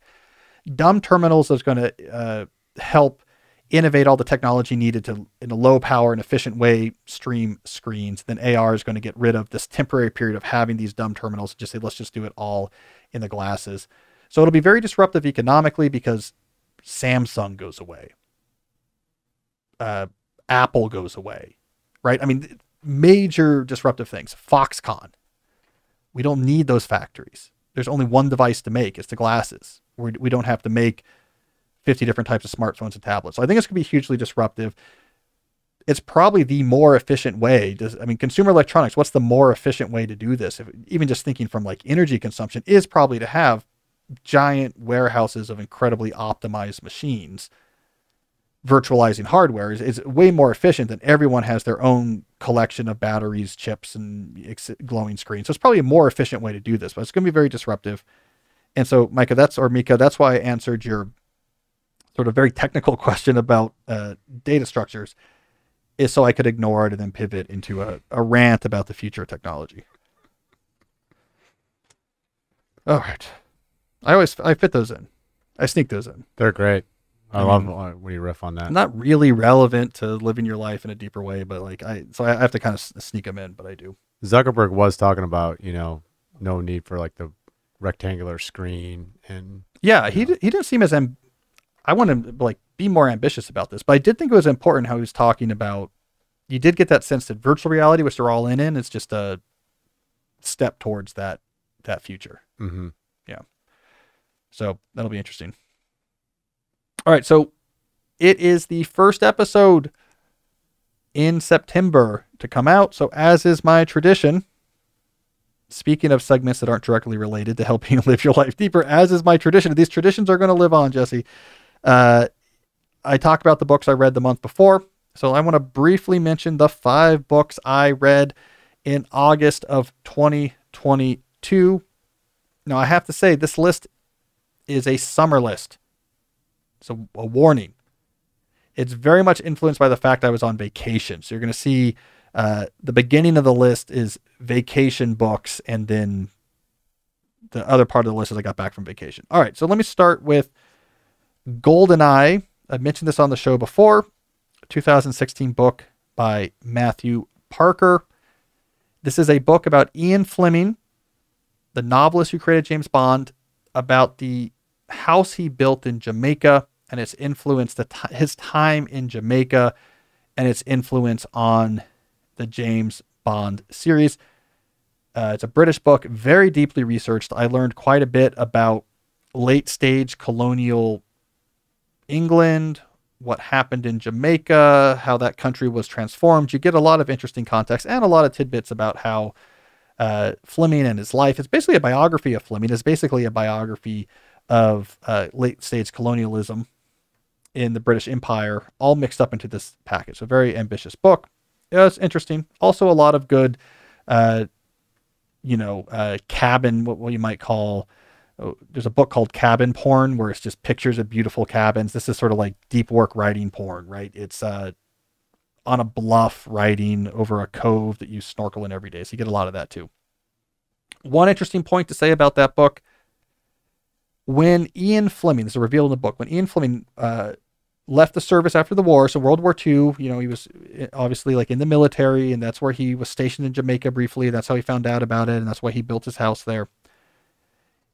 Dumb terminals is going to uh, help innovate all the technology needed to, in a low power and efficient way, stream screens. Then A R is going to get rid of this temporary period of having these dumb terminals and just say, let's just do it all in the glasses. So it'll be very disruptive economically because Samsung goes away. Uh, Apple goes away, right? I mean, major disruptive things. Foxconn. We don't need those factories. There's only one device to make. It's the glasses. We don't have to make fifty different types of smartphones and tablets. So I think it's going to be hugely disruptive. It's probably the more efficient way. Does, I mean, consumer electronics, what's the more efficient way to do this? If, even just thinking from like energy consumption is probably to have giant warehouses of incredibly optimized machines. Virtualizing hardware is, is way more efficient than everyone has their own collection of batteries, chips, and ex glowing screens. So it's probably a more efficient way to do this, but it's going to be very disruptive. And so, Micah, that's, or Mika, that's why I answered your sort of very technical question about uh, data structures, is so I could ignore it and then pivot into a, a rant about the future of technology. All right. I always, I fit those in. I sneak those in. They're great. I, I love mean, when you riff on that. Not really relevant to living your life in a deeper way, but like I, so I have to kind of sneak them in, but I do. Zuckerberg was talking about, you know, no need for like the rectangular screen, and yeah, he he didn't seem as amb I want him to like be more ambitious about this, but I did think it was important how he was talking about. You did get that sense that virtual reality, which they're all in, in it's just a step towards that that future. Mm-hmm. Yeah. So that'll be interesting. All right. So it is the first episode in September to come out. So as is my tradition, speaking of segments that aren't directly related to helping live your life deeper, as is my tradition, these traditions are going to live on, Jesse. Uh, I talk about the books I read the month before. So I want to briefly mention the five books I read in August of twenty twenty-two. Now I have to say this list is a summer list. So a warning. It's very much influenced by the fact I was on vacation. So you're going to see uh, the beginning of the list is vacation books. And then the other part of the list is I got back from vacation. All right. So let me start with Goldeneye. I mentioned this on the show before. two thousand sixteen book by Matthew Parker. This is a book about Ian Fleming, the novelist who created James Bond, about the house he built in Jamaica and its influence, the t- his time in Jamaica and its influence on the James Bond series. Uh, it's a British book, very deeply researched. I learned quite a bit about late stage colonial England, what happened in Jamaica, how that country was transformed. You get a lot of interesting context and a lot of tidbits about how uh, Fleming and his life. It's basically a biography of Fleming. It's basically a biography of uh, late stage colonialism in the British Empire, all mixed up into this package. So very ambitious book. Yeah, it's interesting. Also a lot of good, uh, you know, uh, cabin, what, what you might call, oh, there's a book called Cabin Porn where it's just pictures of beautiful cabins. This is sort of like deep work writing porn, right? It's uh, on a bluff writing over a cove that you snorkel in every day. So you get a lot of that too. One interesting point to say about that book, when Ian Fleming, this is revealed in the book, when Ian Fleming uh, left the service after the war, so World War Two, you know, he was obviously like in the military, and that's where he was stationed in Jamaica briefly. That's how he found out about it, and that's why he built his house there.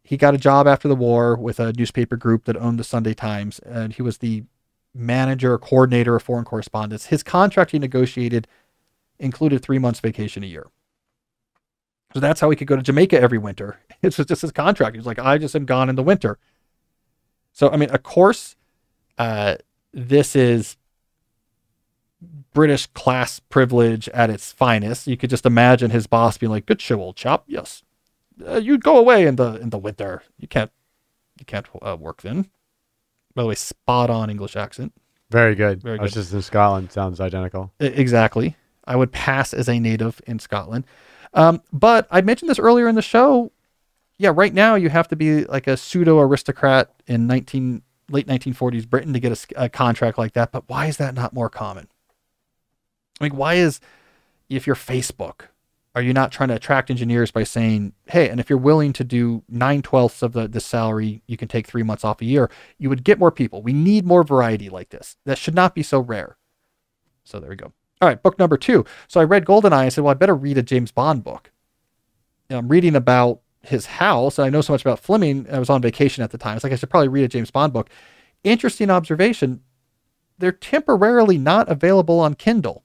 He got a job after the war with a newspaper group that owned the Sunday Times, and he was the manager, coordinator of foreign correspondence. His contract he negotiated included three months vacation a year. So that's how he could go to Jamaica every winter. It's just his contract. He was like, I just am gone in the winter. So, I mean, of course, uh, this is British class privilege at its finest. You could just imagine his boss being like, good show, old chap. Yes. Uh, you'd go away in the in the winter. You can't you can't uh, work then. By the way, spot on English accent. Very good. Very good. I was just in Scotland. Sounds identical. Exactly. I would pass as a native in Scotland. Um, but I mentioned this earlier in the show. Yeah, right now you have to be like a pseudo aristocrat in nineteen late nineteen forties Britain to get a, a contract like that. But why is that not more common? I mean, why is if you're Facebook? Are you not trying to attract engineers by saying, hey, and if you're willing to do nine twelfths of the, the salary, you can take three months off a year. You would get more people. We need more variety like this. That should not be so rare. So there we go. All right. Book number two. So I read Goldeneye. I said, well, I better read a James Bond book. And I'm reading about his house. And I know so much about Fleming. I was on vacation at the time. It's like, I should probably read a James Bond book. Interesting observation. They're temporarily not available on Kindle.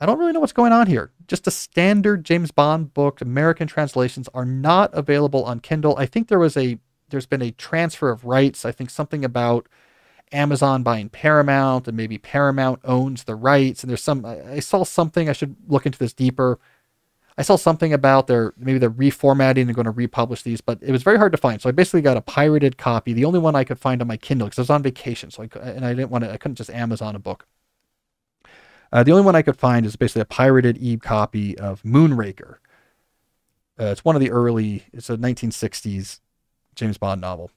I don't really know what's going on here. Just the standard James Bond book, American translations are not available on Kindle. I think there was a, there's been a transfer of rights. I think something about Amazon buying Paramount and maybe Paramount owns the rights. And there's some, I, I saw something, I should look into this deeper. I saw something about their, maybe they're reformatting and going to republish these, but it was very hard to find. So I basically got a pirated copy. The only one I could find on my Kindle because I was on vacation. So I, and I didn't want to, I couldn't just Amazon a book. Uh, the only one I could find is basically a pirated e-copy of Moonraker. Uh, it's one of the early, it's a nineteen sixties James Bond novel.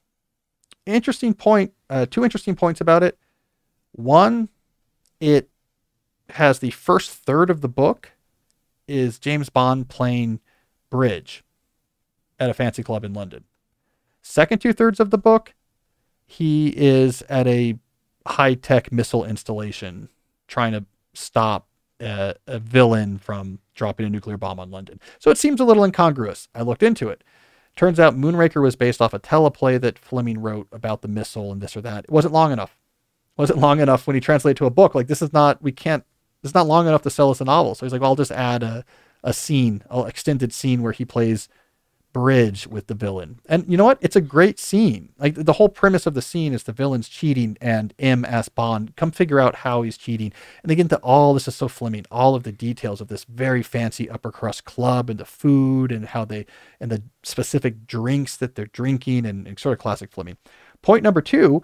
Interesting point, uh, two interesting points about it. One, it has the first third of the book is James Bond playing bridge at a fancy club in London. Second two thirds of the book, he is at a high-tech missile installation trying to stop uh, a villain from dropping a nuclear bomb on London. So it seems a little incongruous. I looked into it. Turns out Moonraker was based off a teleplay that Fleming wrote about the missile and this or that. It wasn't long enough. It wasn't long enough when he translated to a book. Like, this is not, we can't, it's not long enough to sell us a novel. So he's like, well, I'll just add a, a scene, an extended scene where he plays bridge with the villain. And you know what? It's a great scene. Like, the whole premise of the scene is the villain's cheating and M S Bond, come figure out how he's cheating. And they get into all, this is so Fleming, all of the details of this very fancy upper crust club and the food and how they, and the specific drinks that they're drinking, and, and sort of classic Fleming. Point number two,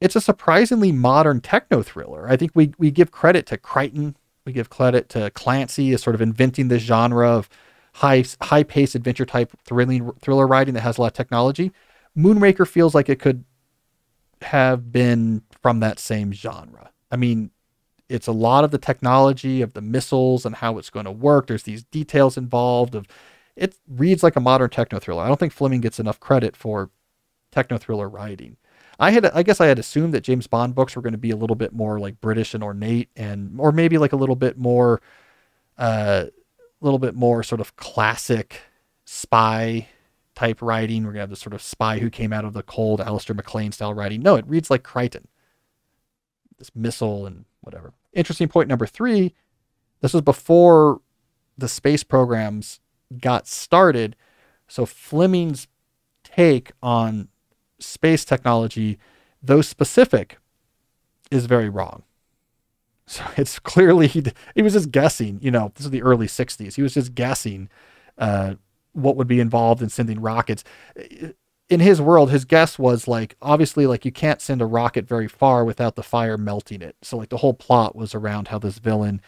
it's a surprisingly modern techno thriller. I think we, we give credit to Crichton. We give credit to Clancy as sort of inventing this genre of high, high-paced adventure type thrilling thriller writing that has a lot of technology. Moonraker feels like it could have been from that same genre. I mean, it's a lot of the technology of the missiles and how it's going to work. There's these details involved of, it reads like a modern techno thriller. I don't think Fleming gets enough credit for techno thriller writing. I had, I guess I had assumed that James Bond books were going to be a little bit more like British and ornate, and, or maybe like a little bit more, uh, a little bit more sort of classic spy type writing. We're going to have this sort of spy who came out of the cold, Alistair MacLean style writing. No, it reads like Crichton. This missile and whatever. Interesting point number three. This was before the space programs got started. So Fleming's take on space technology, though specific, is very wrong. So it's clearly, he, he was just guessing, you know, this is the early sixties. He was just guessing uh, what would be involved in sending rockets. In his world, his guess was like, obviously, like, you can't send a rocket very far without the fire melting it. So like the whole plot was around how this villain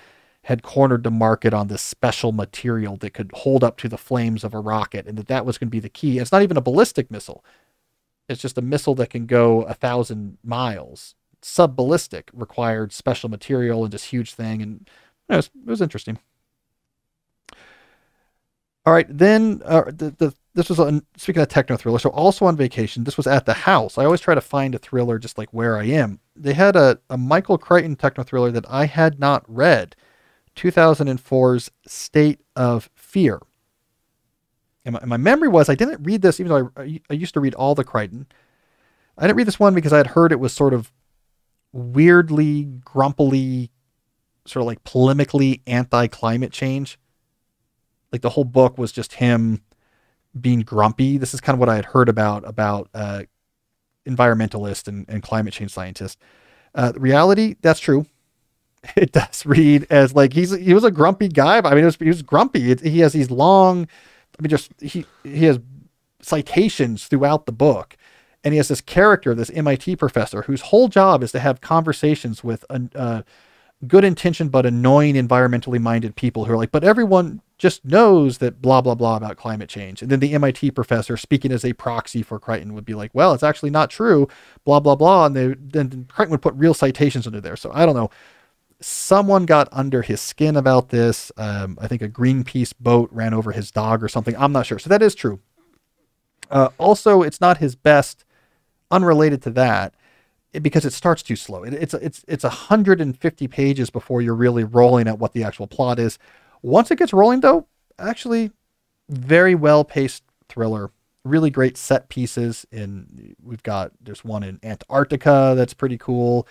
had cornered the market on this special material that could hold up to the flames of a rocket, and that that was going to be the key. It's not even a ballistic missile. It's just a missile that can go a thousand miles. Sub-ballistic required special material and this huge thing, and it was, it was interesting. All right, then uh, the, the this was on, speaking of techno thriller, so also on vacation, this was at the house. I always try to find a thriller just like where I am. They had a, a Michael Crichton techno thriller that I had not read, two thousand four's State of Fear. And my, and my memory was I didn't read this, even though I, I used to read all the Crichton. I didn't read this one because I had heard it was sort of weirdly, grumpily, sort of like polemically anti-climate change. Like the whole book was just him being grumpy. This is kind of what I had heard about, about uh, environmentalists and, and climate change scientists. Uh, reality, that's true. It does read as like, he's, he was a grumpy guy. But I mean, it was, he was grumpy. It, he has these long, I mean, just, he, he has citations throughout the book. And he has this character, this M I T professor, whose whole job is to have conversations with uh, good intention but annoying environmentally minded people who are like, but everyone just knows that blah, blah, blah about climate change. And then the M I T professor, speaking as a proxy for Crichton, would be like, well, it's actually not true, blah, blah, blah. And they, then Crichton would put real citations under there. So I don't know. Someone got under his skin about this. Um, I think a Greenpeace boat ran over his dog or something. I'm not sure. So that is true. Uh, also, it's not his best. Unrelated to that, it, because it starts too slow. It, it's it's it's one hundred fifty pages before you're really rolling at what the actual plot is. Once it gets rolling, though, actually, very well-paced thriller. Really great set pieces. In we've got there's one in Antarctica that's pretty cool.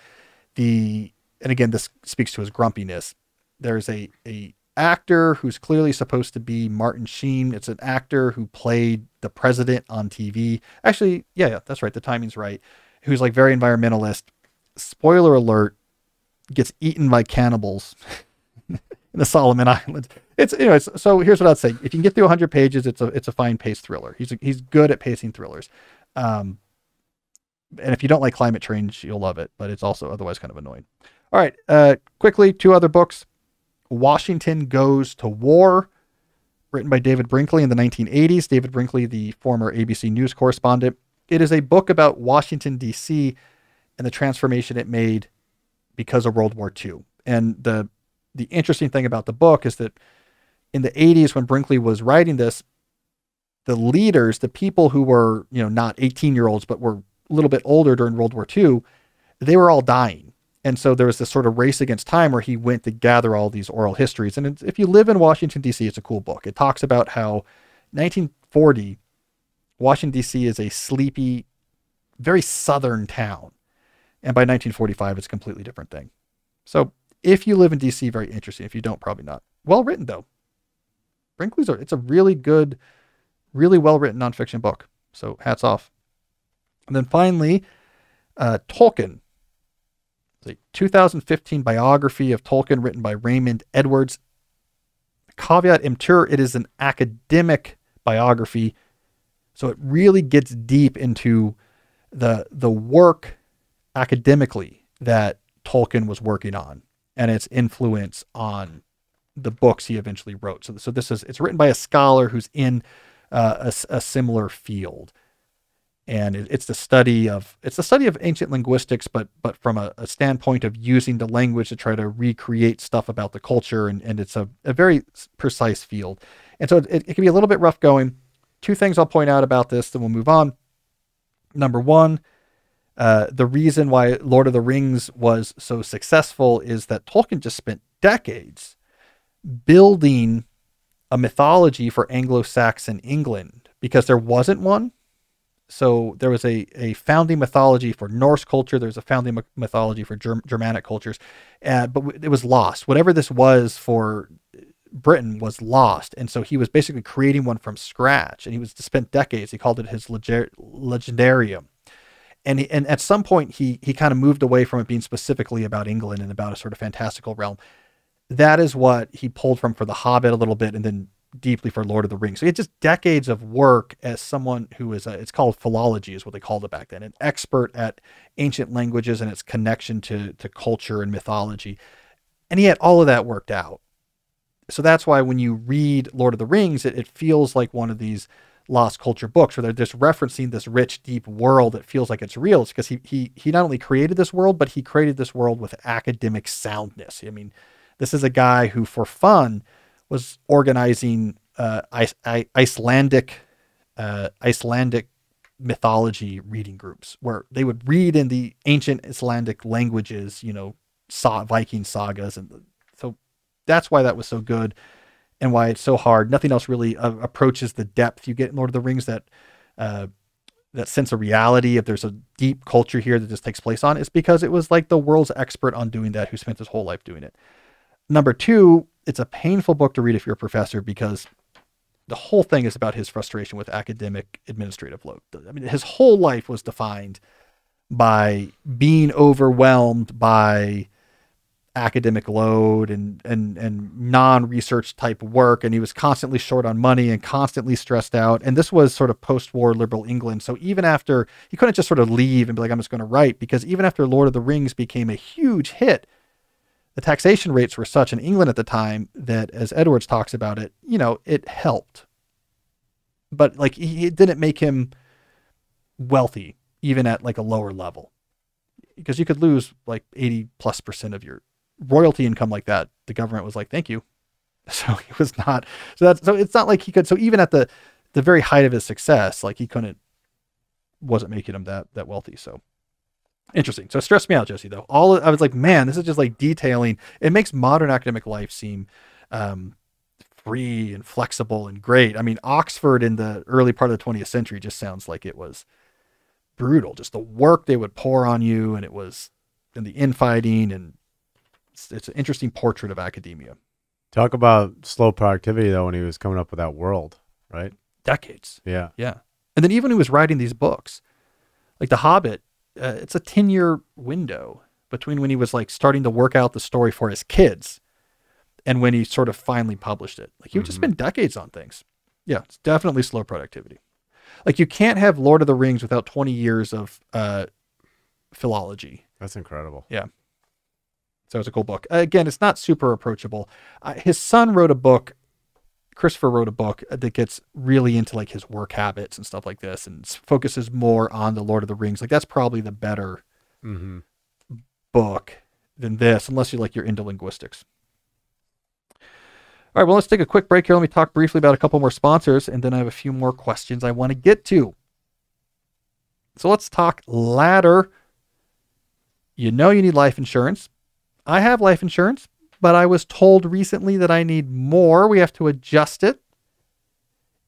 The and again, this speaks to his grumpiness. There's a a actor who's clearly supposed to be Martin Sheen. It's an actor who played the president on T V. Actually, yeah, yeah, that's right. The timing's right. Who's like very environmentalist. Spoiler alert, gets eaten by cannibals in the Solomon Islands. It's anyways. So here's what I'd say: if you can get through one hundred pages, it's a it's a fine paced thriller. He's a, he's good at pacing thrillers. Um, and if you don't like climate change, you'll love it. But it's also otherwise kind of annoying. All right, uh, quickly, two other books. Washington Goes to War, written by David Brinkley in the nineteen eighties. David Brinkley, the former A B C News correspondent. It is a book about Washington, D C and the transformation it made because of World War Two. And the the interesting thing about the book is that in the eighties, when Brinkley was writing this, the leaders, the people who were, you know, not eighteen-year-olds, but were a little bit older during World War Two, they were all dying. And so there was this sort of race against time where he went to gather all these oral histories. And if you live in Washington, D C, it's a cool book. It talks about how nineteen forty, Washington, D C is a sleepy, very southern town. And by nineteen forty-five, it's a completely different thing. So if you live in D C, very interesting. If you don't, probably not. Well written, though. Brinkley's, it's a really good really well-written nonfiction book. So hats off. And then finally, uh, Tolkien. The two thousand fifteen biography of Tolkien written by Raymond Edwards. Caveat emptor, it is an academic biography. So it really gets deep into the, the work academically that Tolkien was working on and its influence on the books he eventually wrote. So, so this is, it's written by a scholar who's in uh, a, a similar field. And it, it's the study of, it's the study of ancient linguistics, but, but from a, a standpoint of using the language to try to recreate stuff about the culture. And, and it's a, a very precise field. And so it, it can be a little bit rough going. Two things I'll point out about this, then we'll move on. Number one, uh, the reason why Lord of the Rings was so successful is that Tolkien just spent decades building a mythology for Anglo-Saxon England because there wasn't one. So there was a, a founding mythology for Norse culture. There's a founding mythology for Germ- Germanic cultures, uh, but w- it was lost. Whatever this was for Britain was lost. And so he was basically creating one from scratch, and he was to spend decades. He called it his leger- legendarium. And, he, and at some point he, he kind of moved away from it being specifically about England and about a sort of fantastical realm. That is what he pulled from for The Hobbit a little bit, and then deeply for Lord of the Rings. So it's just decades of work as someone who is a, it's called philology is what they called it back then, an expert at ancient languages and its connection to, to culture and mythology. And he had all of that worked out. So that's why when you read Lord of the Rings, it, it feels like one of these lost culture books where they're just referencing this rich, deep world that feels like it's real. It's because he, he, he not only created this world, but he created this world with academic soundness. I mean, this is a guy who for fun was organizing uh, I, I, Icelandic, uh, Icelandic mythology reading groups where they would read in the ancient Icelandic languages, you know, saw Viking sagas. And so that's why that was so good and why it's so hard. Nothing else really uh, approaches the depth you get in Lord of the Rings, that, uh, that sense of reality. If there's a deep culture here that just takes place on, it's because it was like the world's expert on doing that who spent his whole life doing it. Number two, it's a painful book to read if you're a professor, because the whole thing is about his frustration with academic administrative load. I mean, his whole life was defined by being overwhelmed by academic load and, and, and non-research type work. And he was constantly short on money and constantly stressed out. And this was sort of post-war liberal England. So even after, he couldn't just sort of leave and be like, I'm just going to write, because even after Lord of the Rings became a huge hit, the taxation rates were such in England at the time that, as Edwards talks about it, you know, it helped. But like, he, it didn't make him wealthy, even at like a lower level, because you could lose like eighty plus percent of your royalty income like that. The government was like, thank you. So he was not, so that's, so it's not like he could, so even at the, the very height of his success, like he couldn't, wasn't making him that, that wealthy. So interesting. So it stressed me out, Jesse, though. All I was like, man, this is just like detailing. It makes modern academic life seem um, free and flexible and great. I mean, Oxford in the early part of the twentieth century just sounds like it was brutal. Just the work they would pour on you, and it was, and the infighting, and it's, it's an interesting portrait of academia. Talk about slow productivity, though, when he was coming up with that world, right? Decades. Yeah. Yeah. And then even when he was writing these books, like The Hobbit, Uh, it's a ten year window between when he was like starting to work out the story for his kids and when he sort of finally published it. Like, he would mm-hmm. just spend decades on things. Yeah. It's definitely slow productivity. Like, you can't have Lord of the Rings without twenty years of, uh, philology. That's incredible. Yeah. So it's a cool book. Uh, again, it's not super approachable. Uh, his son wrote a book. Christopher wrote a book that gets really into like his work habits and stuff like this, and focuses more on the Lord of the Rings. Like, that's probably the better mm-hmm. book than this, unless you like, you're into linguistics. All right, well, let's take a quick break here. Let me talk briefly about a couple more sponsors, and then I have a few more questions I want to get to. So let's talk Ladder. You know, you need life insurance. I have life insurance, but I was told recently that I need more. We have to adjust it.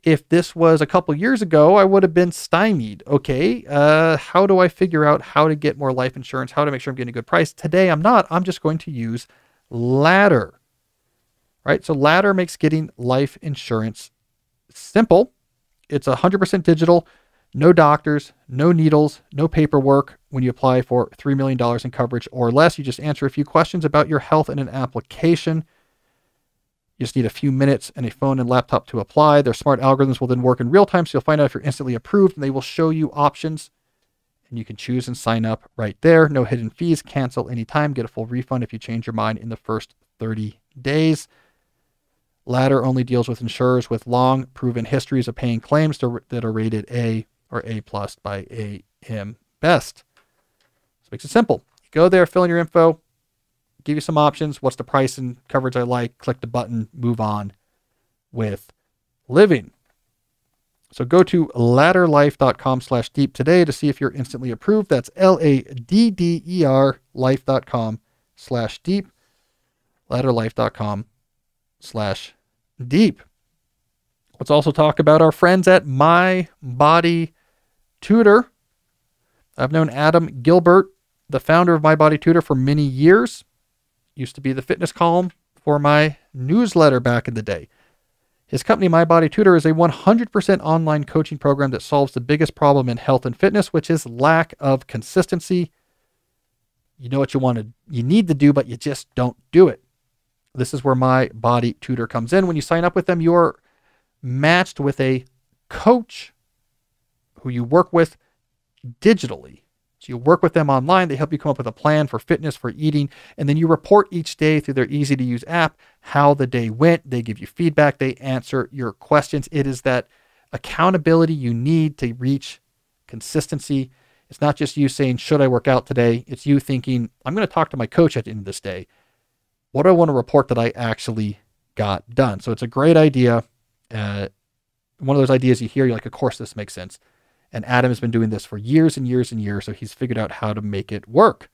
If this was a couple years ago, I would have been stymied. Okay, uh, how do I figure out how to get more life insurance? How to make sure I'm getting a good price? Today, I'm not. I'm just going to use Ladder. Right? So Ladder makes getting life insurance simple. It's one hundred percent digital, no doctors, no needles, no paperwork. When you apply for three million dollars in coverage or less, you just answer a few questions about your health in an application. You just need a few minutes and a phone and laptop to apply. Their smart algorithms will then work in real time, so you'll find out if you're instantly approved, and they will show you options. And you can choose and sign up right there. No hidden fees. Cancel anytime. Get a full refund if you change your mind in the first thirty days. Ladder only deals with insurers with long, proven histories of paying claims to, that are rated A or A plus by A M Best. This makes it simple. You go there, fill in your info, give you some options. What's the price and coverage I like? Click the button, move on with living. So go to ladder life dot com slash deep today to see if you're instantly approved. That's L A D D E R life.com slash deep, ladder life dot com slash deep. Let's also talk about our friends at My Body Tutor. I've known Adam Gilbert, the founder of My Body Tutor, for many years. Used to be the fitness column for my newsletter back in the day. His company, My Body Tutor, is a one hundred percent online coaching program that solves the biggest problem in health and fitness, which is lack of consistency. You know what you want to, you need to do, but you just don't do it. This is where My Body Tutor comes in. When you sign up with them, you're matched with a coach who you work with digitally. So you work with them online. They help you come up with a plan for fitness, for eating, and then you report each day through their easy-to-use app how the day went. They give you feedback. They answer your questions. It is that accountability you need to reach consistency. It's not just you saying, should I work out today? It's you thinking, I'm going to talk to my coach at the end of this day. What do I want to report that I actually got done? So it's a great idea. Uh, one of those ideas you hear, you're like, of course this makes sense. And Adam has been doing this for years and years and years, so he's figured out how to make it work.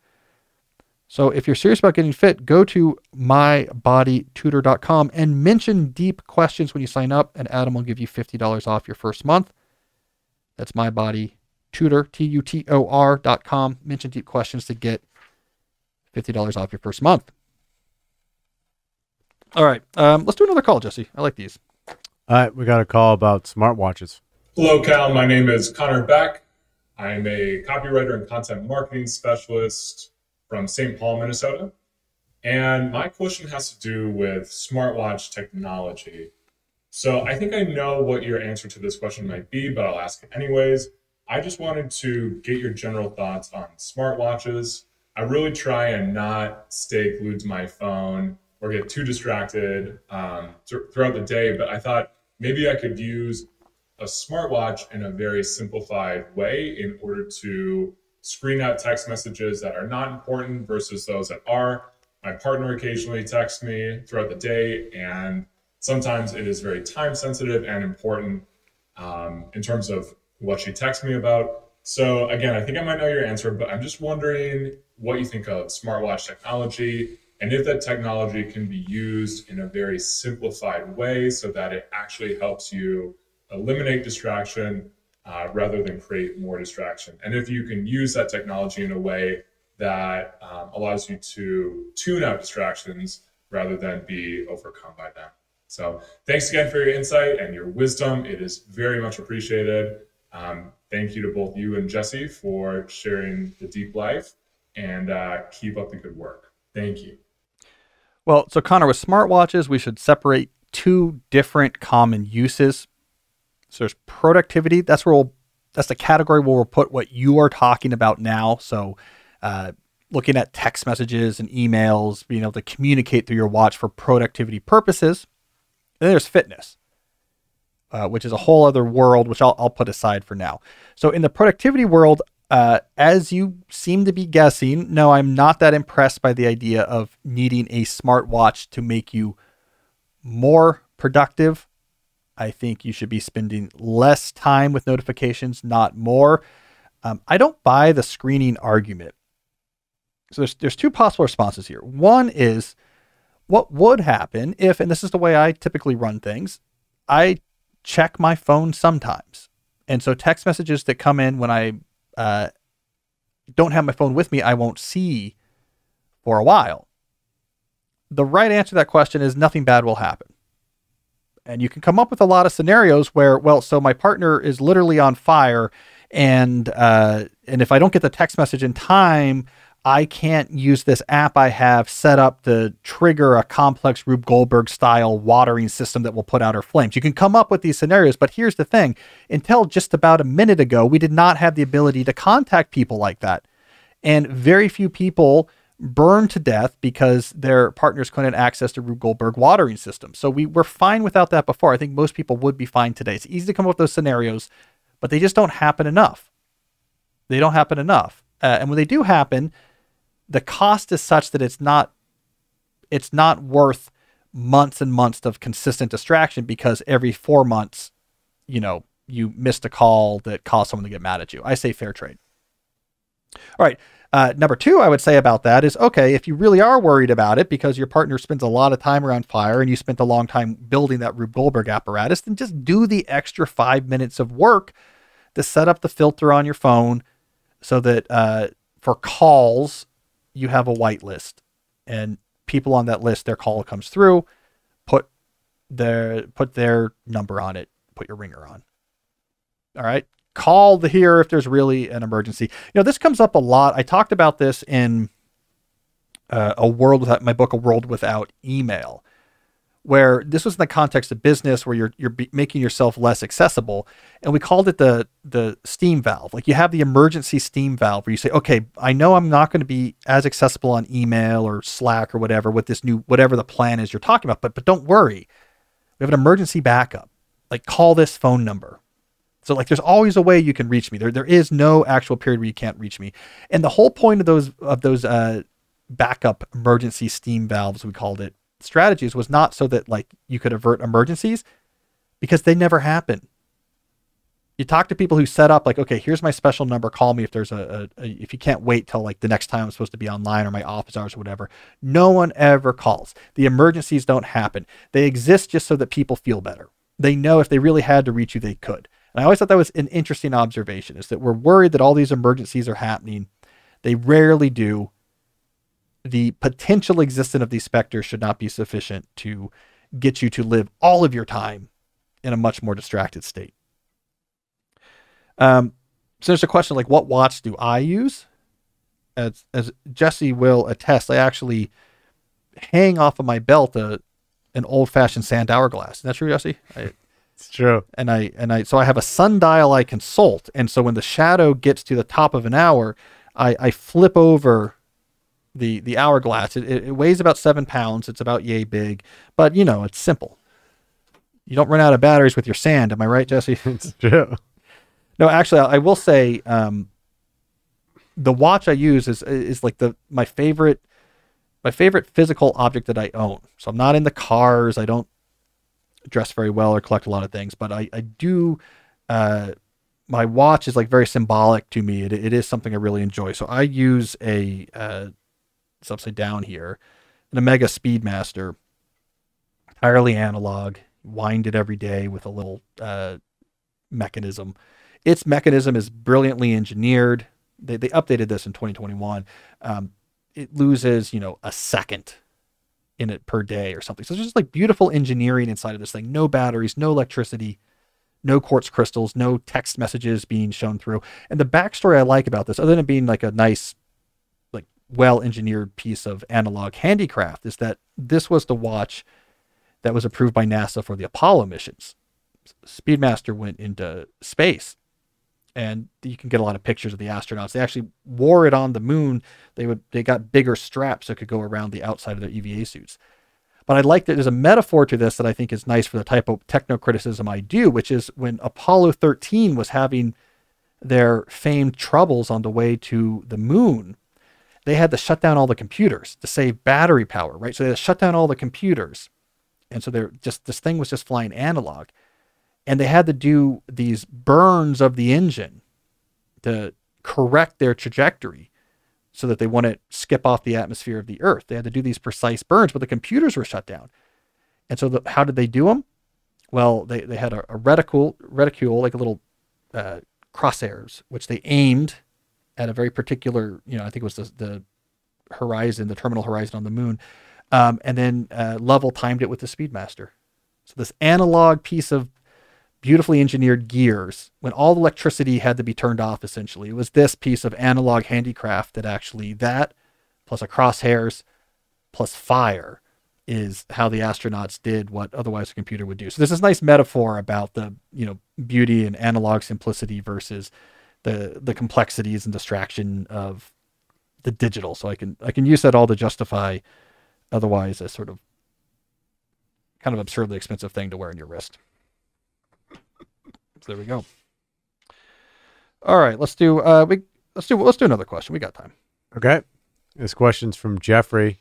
So if you're serious about getting fit, go to my body tutor dot com and mention Deep Questions when you sign up, and Adam will give you fifty dollars off your first month. That's mybodytutor, T U T O R dot com. Mention Deep Questions to get fifty dollars off your first month. All right, um, let's do another call, Jesse. I like these. All right, we got a call about smartwatches. Hello, Cal. My name is Connor Beck. I'm a copywriter and content marketing specialist from Saint Paul, Minnesota. And my question has to do with smartwatch technology. So I think I know what your answer to this question might be, but I'll ask it anyways. I just wanted to get your general thoughts on smartwatches. I really try and not stay glued to my phone or get too distracted um, th- throughout the day, but I thought maybe I could use a smartwatch in a very simplified way in order to screen out text messages that are not important versus those that are. My partner occasionally texts me throughout the day, and sometimes it is very time sensitive and important um, in terms of what she texts me about. So again, I think I might know your answer, but I'm just wondering what you think of smartwatch technology, and if that technology can be used in a very simplified way so that it actually helps you eliminate distraction uh, rather than create more distraction. And if you can use that technology in a way that um, allows you to tune out distractions rather than be overcome by them. So thanks again for your insight and your wisdom. It is very much appreciated. Um, thank you to both you and Jesse for sharing the deep life, and uh, keep up the good work. Thank you. Well, so Connor, with smartwatches, we should separate two different common uses. So there's productivity. That's where we'll, that's the category where we'll put what you are talking about now. So uh, looking at text messages and emails, being able to communicate through your watch for productivity purposes. And then there's fitness, uh, which is a whole other world, which I'll, I'll put aside for now. So in the productivity world, uh, as you seem to be guessing, no, I'm not that impressed by the idea of needing a smartwatch to make you more productive. I think you should be spending less time with notifications, not more. Um, I don't buy the screening argument. So there's there's two possible responses here. One is what would happen if, and this is the way I typically run things, I check my phone sometimes. And so text messages that come in when I uh, don't have my phone with me, I won't see for a while. The right answer to that question is nothing bad will happen. And you can come up with a lot of scenarios where, well, so my partner is literally on fire, and uh, and if I don't get the text message in time, I can't use this app I have set up to trigger a complex Rube Goldberg style watering system that will put out her flames. You can come up with these scenarios, but here's the thing. Until just about a minute ago, we did not have the ability to contact people like that. And very few people burned to death because their partners couldn't access the Rube Goldberg watering system. So we were fine without that before. I think most people would be fine today. It's easy to come up with those scenarios, but they just don't happen enough. They don't happen enough. Uh, and when they do happen, the cost is such that it's not, it's not worth months and months of consistent distraction, because every four months, you know, you missed a call that caused someone to get mad at you. I say fair trade. All right. Uh, number two, I would say about that is, okay, if you really are worried about it because your partner spends a lot of time around fire and you spent a long time building that Rube Goldberg apparatus, then just do the extra five minutes of work to set up the filter on your phone so that uh, for calls, you have a whitelist, and people on that list, their call comes through, put their, put their number on it, put your ringer on. All right. Call the here if there's really an emergency. You know, this comes up a lot. I talked about this in uh, a world without my book, A World Without Email, where this was in the context of business, where you're you're making yourself less accessible, and we called it the the steam valve. Like, you have the emergency steam valve where you say, okay, I know I'm not going to be as accessible on email or Slack or whatever with this new whatever the plan is you're talking about, but but don't worry, we have an emergency backup. Like, call this phone number. So like, there's always a way you can reach me. There, there is no actual period where you can't reach me. And the whole point of those, of those uh, backup emergency steam valves, we called it, strategies, was not so that like you could avert emergencies, because they never happen. You talk to people who set up like, okay, here's my special number. Call me if there's a, a, a if you can't wait till like the next time I'm supposed to be online or my office hours or whatever. No one ever calls. The emergencies don't happen. They exist just so that people feel better. They know if they really had to reach you, they could. And I always thought that was an interesting observation, is that we're worried that all these emergencies are happening. They rarely do. The potential existence of these specters should not be sufficient to get you to live all of your time in a much more distracted state. Um, so there's a question like, what watch do I use? As, as Jesse will attest, I actually hang off of my belt a, an old-fashioned sand hourglass. Isn't that true, Jesse? I, It's true. And I, and I, so I have a sundial I consult. And so when the shadow gets to the top of an hour, I, I flip over the, the hourglass. It, it weighs about seven pounds. It's about yay big, but you know, it's simple. You don't run out of batteries with your sand. Am I right, Jesse? It's true. No, actually I, I will say, um, the watch I use is, is like the, my favorite, my favorite physical object that I own. So I'm not into cars. I don't dress very well or collect a lot of things, but I, I do, uh, my watch is like very symbolic to me. It, it is something I really enjoy. So I use a, uh, it's upside down here, an Omega Speedmaster, entirely analog, wind it every day with a little, uh, mechanism. Its mechanism is brilliantly engineered. They, they updated this in twenty twenty-one. Um, it loses, you know, a second in it per day or something. So it's just like beautiful engineering inside of this thing. No batteries, no electricity, no quartz crystals, no text messages being shown through. And the backstory I like about this, other than being like a nice, like well-engineered piece of analog handicraft, is that this was the watch that was approved by NASA for the Apollo missions. Speedmaster went into space, and you can get a lot of pictures of the astronauts. They actually wore it on the moon. They would, they got bigger straps that could go around the outside of their E V A suits. But I like that there's a metaphor to this that I think is nice for the type of techno criticism I do, which is when Apollo thirteen was having their famed troubles on the way to the moon, they had to shut down all the computers to save battery power, right? So they had to shut down all the computers. And so they're just, this thing was just flying analog. And they had to do these burns of the engine to correct their trajectory so that they wouldn't skip off the atmosphere of the Earth. They had to do these precise burns, but the computers were shut down. And so the, how did they do them? Well, they, they had a, a reticule, reticule, like a little uh, crosshairs, which they aimed at a very particular, you know, I think it was the, the horizon, the terminal horizon on the moon. Um, and then uh, Lovell timed it with the Speedmaster. So this analog piece of beautifully engineered gears, when all the electricity had to be turned off, essentially, it was this piece of analog handicraft that actually, that plus a crosshairs plus fire is how the astronauts did what otherwise a computer would do. So there's this nice metaphor about the, you know, beauty and analog simplicity versus the, the complexities and distraction of the digital. So I can, I can use that all to justify otherwise a sort of kind of absurdly expensive thing to wear on your wrist. So there we go. All right, let's do uh we let's do let's do another question. We got time. Okay. This question's from Jeffrey.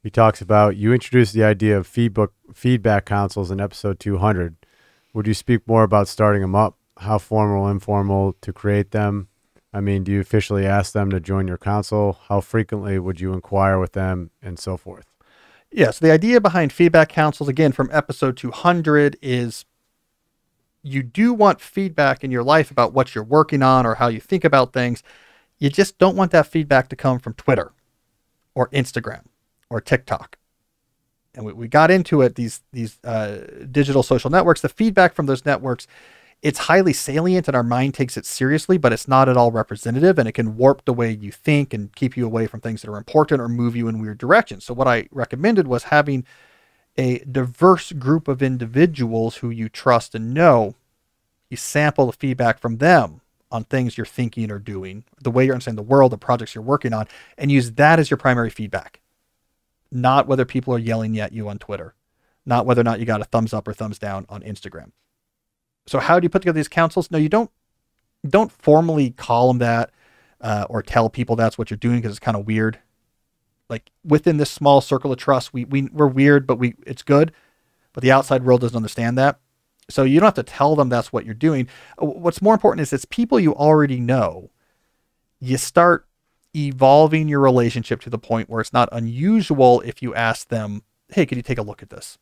He talks about, you introduced the idea of feedback feedback councils in episode two hundred. Would you speak more about starting them up? How formal, informal to create them? I mean, do you officially ask them to join your council? How frequently would you inquire with them, and so forth? Yeah, so the idea behind feedback councils, again, from episode two hundred, is you do want feedback in your life about what you're working on or how you think about things. You just don't want that feedback to come from Twitter or Instagram or TikTok. And we, we got into it, these, these uh, digital social networks, the feedback from those networks, it's highly salient and our mind takes it seriously, but it's not at all representative, and it can warp the way you think and keep you away from things that are important or move you in weird directions. So what I recommended was having a diverse group of individuals who you trust and know. You sample the feedback from them on things you're thinking or doing, the way you're understanding the world, the projects you're working on, and use that as your primary feedback. Not whether people are yelling at you on Twitter, not whether or not you got a thumbs up or thumbs down on Instagram. So how do you put together these councils? No, you don't, don't formally call them that uh, or tell people that's what you're doing, because it's kind of weird. Like within this small circle of trust, we, we, we're weird, but we, it's good. But the outside world doesn't understand that. So you don't have to tell them that's what you're doing. What's more important is it's people you already know. You start evolving your relationship to the point where it's not unusual if you ask them, hey, could you take a look at this?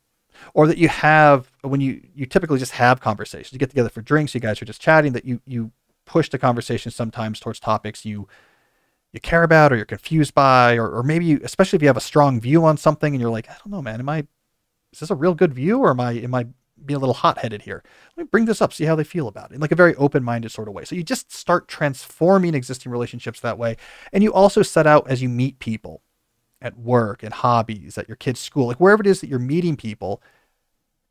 Or that you have, when you, you typically just have conversations, you get together for drinks, you guys are just chatting, that you, you push the conversation sometimes towards topics you, you care about, or you're confused by, or, or maybe you, especially if you have a strong view on something and you're like, I don't know, man, am I, is this a real good view, or am I, am I being a little hot-headed here? Let me bring this up, see how they feel about it, in like a very open-minded sort of way. So you just start transforming existing relationships that way. And you also set out, as you meet people, at work, at hobbies, at your kids' school, like wherever it is that you're meeting people,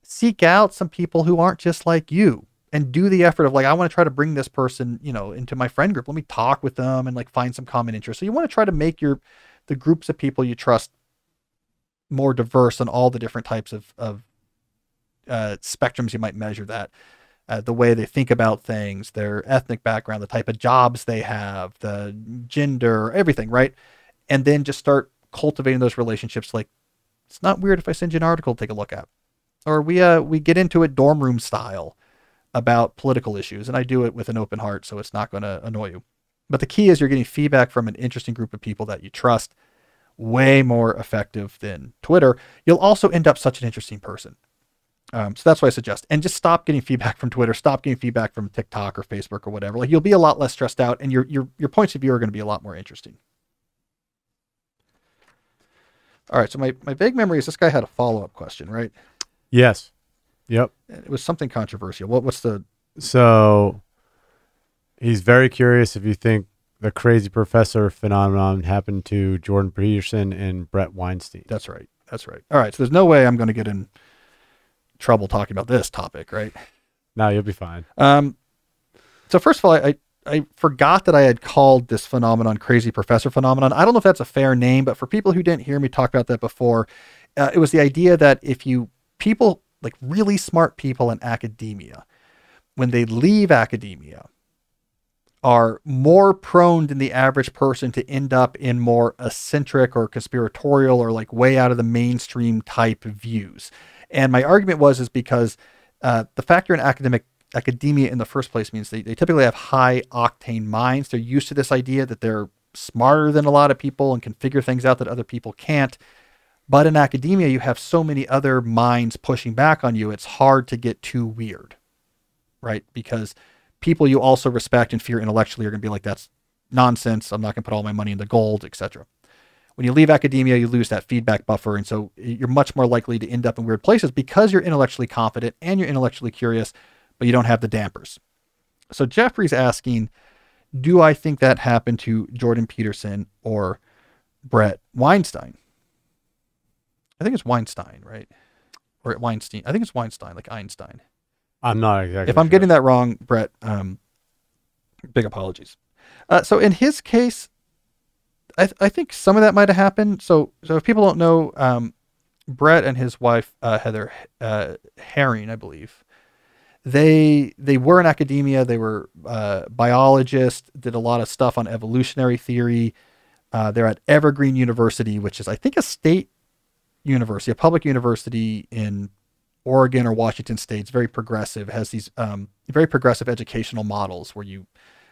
seek out some people who aren't just like you, and do the effort of like, I want to try to bring this person, you know, into my friend group. Let me talk with them and like find some common interest. So you want to try to make your, the groups of people you trust more diverse on all the different types of, of uh, spectrums you might measure that. Uh, the way they think about things, their ethnic background, the type of jobs they have, the gender, everything, right? And then just start cultivating those relationships. Like, it's not weird if I send you an article to take a look at, or we uh we get into it dorm room style about political issues, and I do it with an open heart, so it's not going to annoy you. But the key is you're getting feedback from an interesting group of people that you trust. Way more effective than Twitter. You'll also end up such an interesting person. Um, so that's what I suggest. And just stop getting feedback from Twitter, stop getting feedback from TikTok or Facebook or whatever. Like, you'll be a lot less stressed out, and your your, your points of view are going to be a lot more interesting. All right, so my, my vague memory is this guy had a follow-up question, right? Yes. Yep. It was something controversial. What what's the... So he's very curious if you think the crazy professor phenomenon happened to Jordan Peterson and Brett Weinstein. That's right. That's right. All right, so there's no way I'm going to get in trouble talking about this topic, right? No, you'll be fine. Um, so first of all, I... I I forgot that I had called this phenomenon crazy professor phenomenon. I don't know if that's a fair name, but for people who didn't hear me talk about that before, uh, it was the idea that if you people like really smart people in academia, when they leave academia, are more prone than the average person to end up in more eccentric or conspiratorial or like way out of the mainstream type views. And my argument was, is because uh, the factor in academic academia in the first place means they, they typically have high octane minds. They're used to this idea that they're smarter than a lot of people and can figure things out that other people can't. But in academia, you have so many other minds pushing back on you. It's hard to get too weird, right? Because people you also respect and fear intellectually are going to be like, that's nonsense. I'm not going to put all my money into gold, et cetera. When you leave academia, you lose that feedback buffer. And so you're much more likely to end up in weird places because you're intellectually confident and you're intellectually curious, but you don't have the dampers. So Jeffrey's asking, do I think that happened to Jordan Peterson or Brett Weinstein? I think it's Weinstein, right? Or Weinstein. I think it's Weinstein, like Einstein. I'm not exactly If I'm sure. getting that wrong, Brett, um, big apologies. Uh, so in his case, I, th I think some of that might have happened. So, so if people don't know, um, Brett and his wife, uh, Heather uh, Herring, I believe, they they were in academia. They were uh, biologists, did a lot of stuff on evolutionary theory. Uh, they're at Evergreen University, which is, I think, a state university, a public university in Oregon or Washington State. It's very progressive. It has these um, very progressive educational models where you,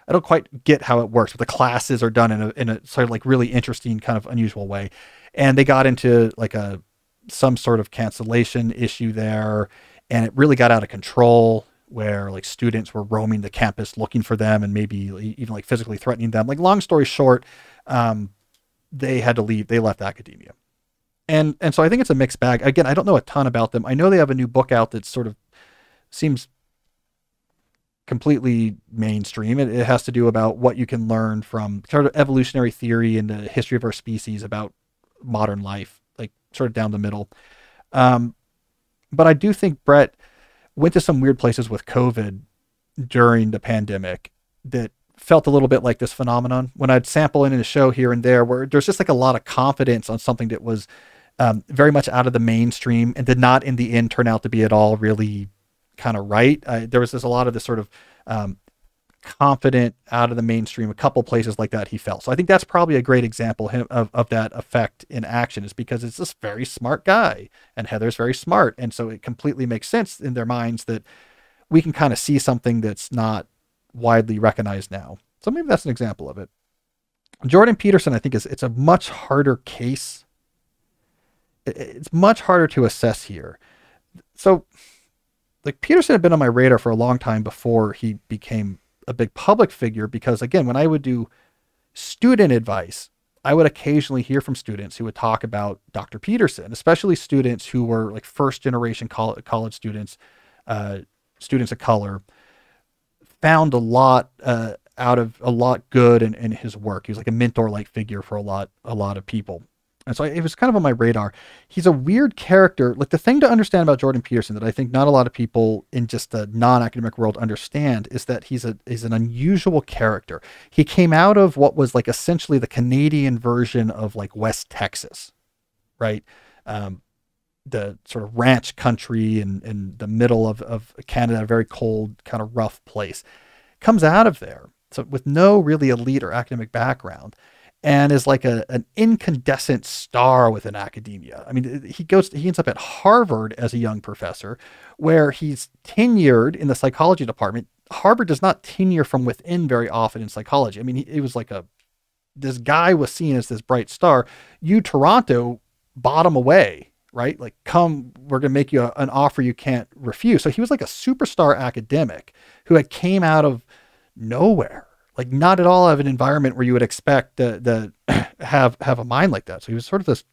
I don't quite get how it works, but the classes are done in a, in a sort of like really interesting, kind of unusual way. And they got into like a, some sort of cancellation issue there. And it really got out of control where like students were roaming the campus looking for them and maybe even like physically threatening them. Like long story short, um, they had to leave. They left academia. And, and so I think it's a mixed bag. Again, I don't know a ton about them. I know they have a new book out that sort of seems completely mainstream. It, it has to do about what you can learn from sort of evolutionary theory and the history of our species about modern life, like sort of down the middle. Um, but I do think Brett went to some weird places with COVID during the pandemic that felt a little bit like this phenomenon when I'd sample in a show here and there where there's just like a lot of confidence on something that was um, very much out of the mainstream and did not in the end turn out to be at all really kind of right. I, there was this, a lot of this sort of um, confident out of the mainstream, a couple places like that he felt. So I think that's probably a great example of, of that effect in action, is because it's this very smart guy and Heather's very smart. And so it completely makes sense in their minds that we can kind of see something that's not widely recognized now. So maybe that's an example of it. Jordan Peterson, I think is, it's a much harder case. It, it's much harder to assess here. So like Peterson had been on my radar for a long time before he became a big public figure, because again, when I would do student advice, I would occasionally hear from students who would talk about Doctor Peterson, especially students who were like first generation college students, uh, students of color, found a lot uh, out of a lot good in, in his work. He was like a mentor-like figure for a lot, a lot of people. And so it was kind of on my radar. He's a weird character. Like the thing to understand about Jordan Peterson that I think not a lot of people in just the non-academic world understand is that he's a, is an unusual character. He came out of what was like essentially the Canadian version of like West Texas, right? Um, the sort of ranch country in, in the middle of, of Canada, a very cold kind of rough place, comes out of there. So with no really elite or academic background, and is like a, an incandescent star within academia. I mean, he goes, he ends up at Harvard as a young professor, where he's tenured in the psychology department. Harvard does not tenure from within very often in psychology. I mean, he, it was like a, this guy was seen as this bright star. You Toronto, bottom away, right? Like, come, we're going to make you a, an offer you can't refuse. So he was like a superstar academic who had came out of nowhere. Like not at all of an environment where you would expect the, the have, have a mind like that. So he was sort of this,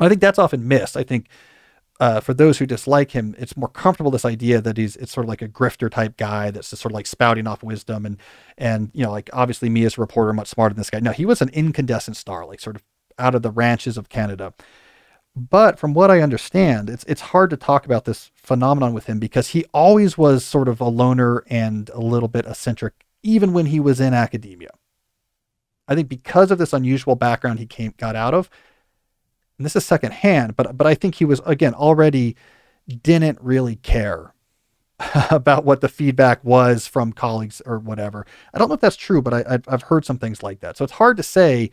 I think that's often missed. I think uh, for those who dislike him, it's more comfortable, this idea that he's, it's sort of like a grifter type guy that's just sort of like spouting off wisdom. And, and, you know, like obviously me as a reporter, I'm much smarter than this guy. No, he was an incandescent star, like sort of out of the ranches of Canada. But from what I understand, it's, it's hard to talk about this phenomenon with him because he always was sort of a loner and a little bit eccentric, even when he was in academia. I think because of this unusual background he came, got out of, and this is secondhand, but, but I think he was, again, already didn't really care about what the feedback was from colleagues or whatever. I don't know if that's true, but I, I've heard some things like that. So it's hard to say,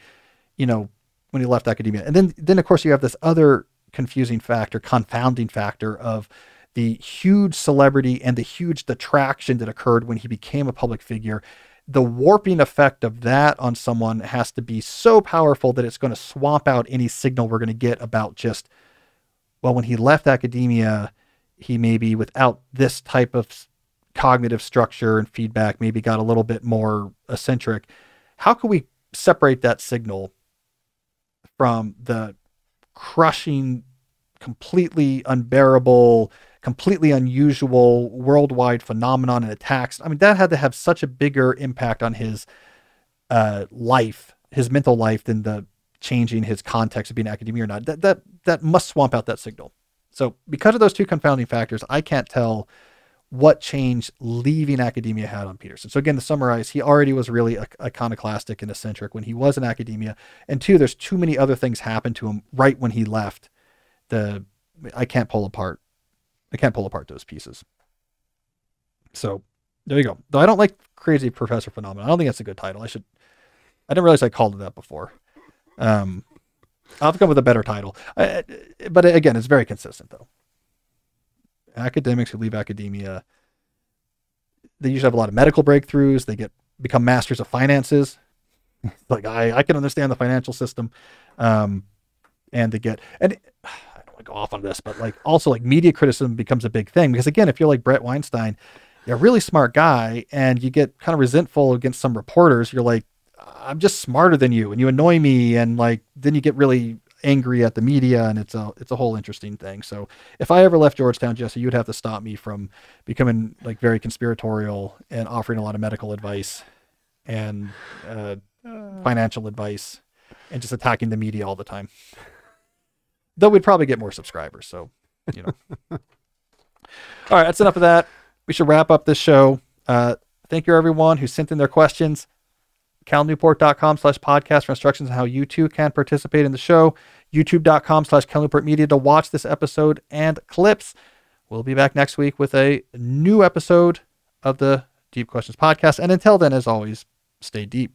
you know, when he left academia. And then, then of course you have this other confusing factor, confounding factor of the huge celebrity and the huge detraction that occurred when he became a public figure. The warping effect of that on someone has to be so powerful that it's going to swamp out any signal we're going to get about just, well, when he left academia, he maybe without this type of cognitive structure and feedback, maybe got a little bit more eccentric. How can we separate that signal from the crushing, completely unbearable, completely unusual worldwide phenomenon and attacks. I mean, that had to have such a bigger impact on his uh, life, his mental life, than the changing his context of being academia or not. That, that, that must swamp out that signal. So because of those two confounding factors, I can't tell what change leaving academia had on Peterson. So again, to summarize, he already was really iconoclastic and eccentric when he was in academia. And two, there's too many other things happened to him right when he left. The, I can't pull apart. I can't pull apart those pieces. So there you go. Though I don't like crazy professor phenomenon. I don't think that's a good title. I should, I didn't realize I called it that before. Um, I'll have to come with a better title. I, but again, it's very consistent though. Academics who leave academia, they usually have a lot of medical breakthroughs. They get become masters of finances. Like I, I can understand the financial system. Um, and they get, and I don't want to go off on this, but like also like media criticism becomes a big thing, because again, if you're like Brett Weinstein, you're a really smart guy and you get kind of resentful against some reporters. You're like, I'm just smarter than you and you annoy me. And like, then you get really angry at the media, and it's a, it's a whole interesting thing. So if I ever left Georgetown, Jesse, you'd have to stop me from becoming like very conspiratorial and offering a lot of medical advice and uh, uh. financial advice and just attacking the media all the time. Though we'd probably get more subscribers. So, you know, all right, that's enough of that. We should wrap up this show. Uh, thank you everyone who sent in their questions. cal newport dot com slash podcast for instructions on how you too can participate in the show. youtube dot com slash cal newport media to watch this episode and clips. We'll be back next week with a new episode of the Deep Questions podcast. And until then, as always, stay deep.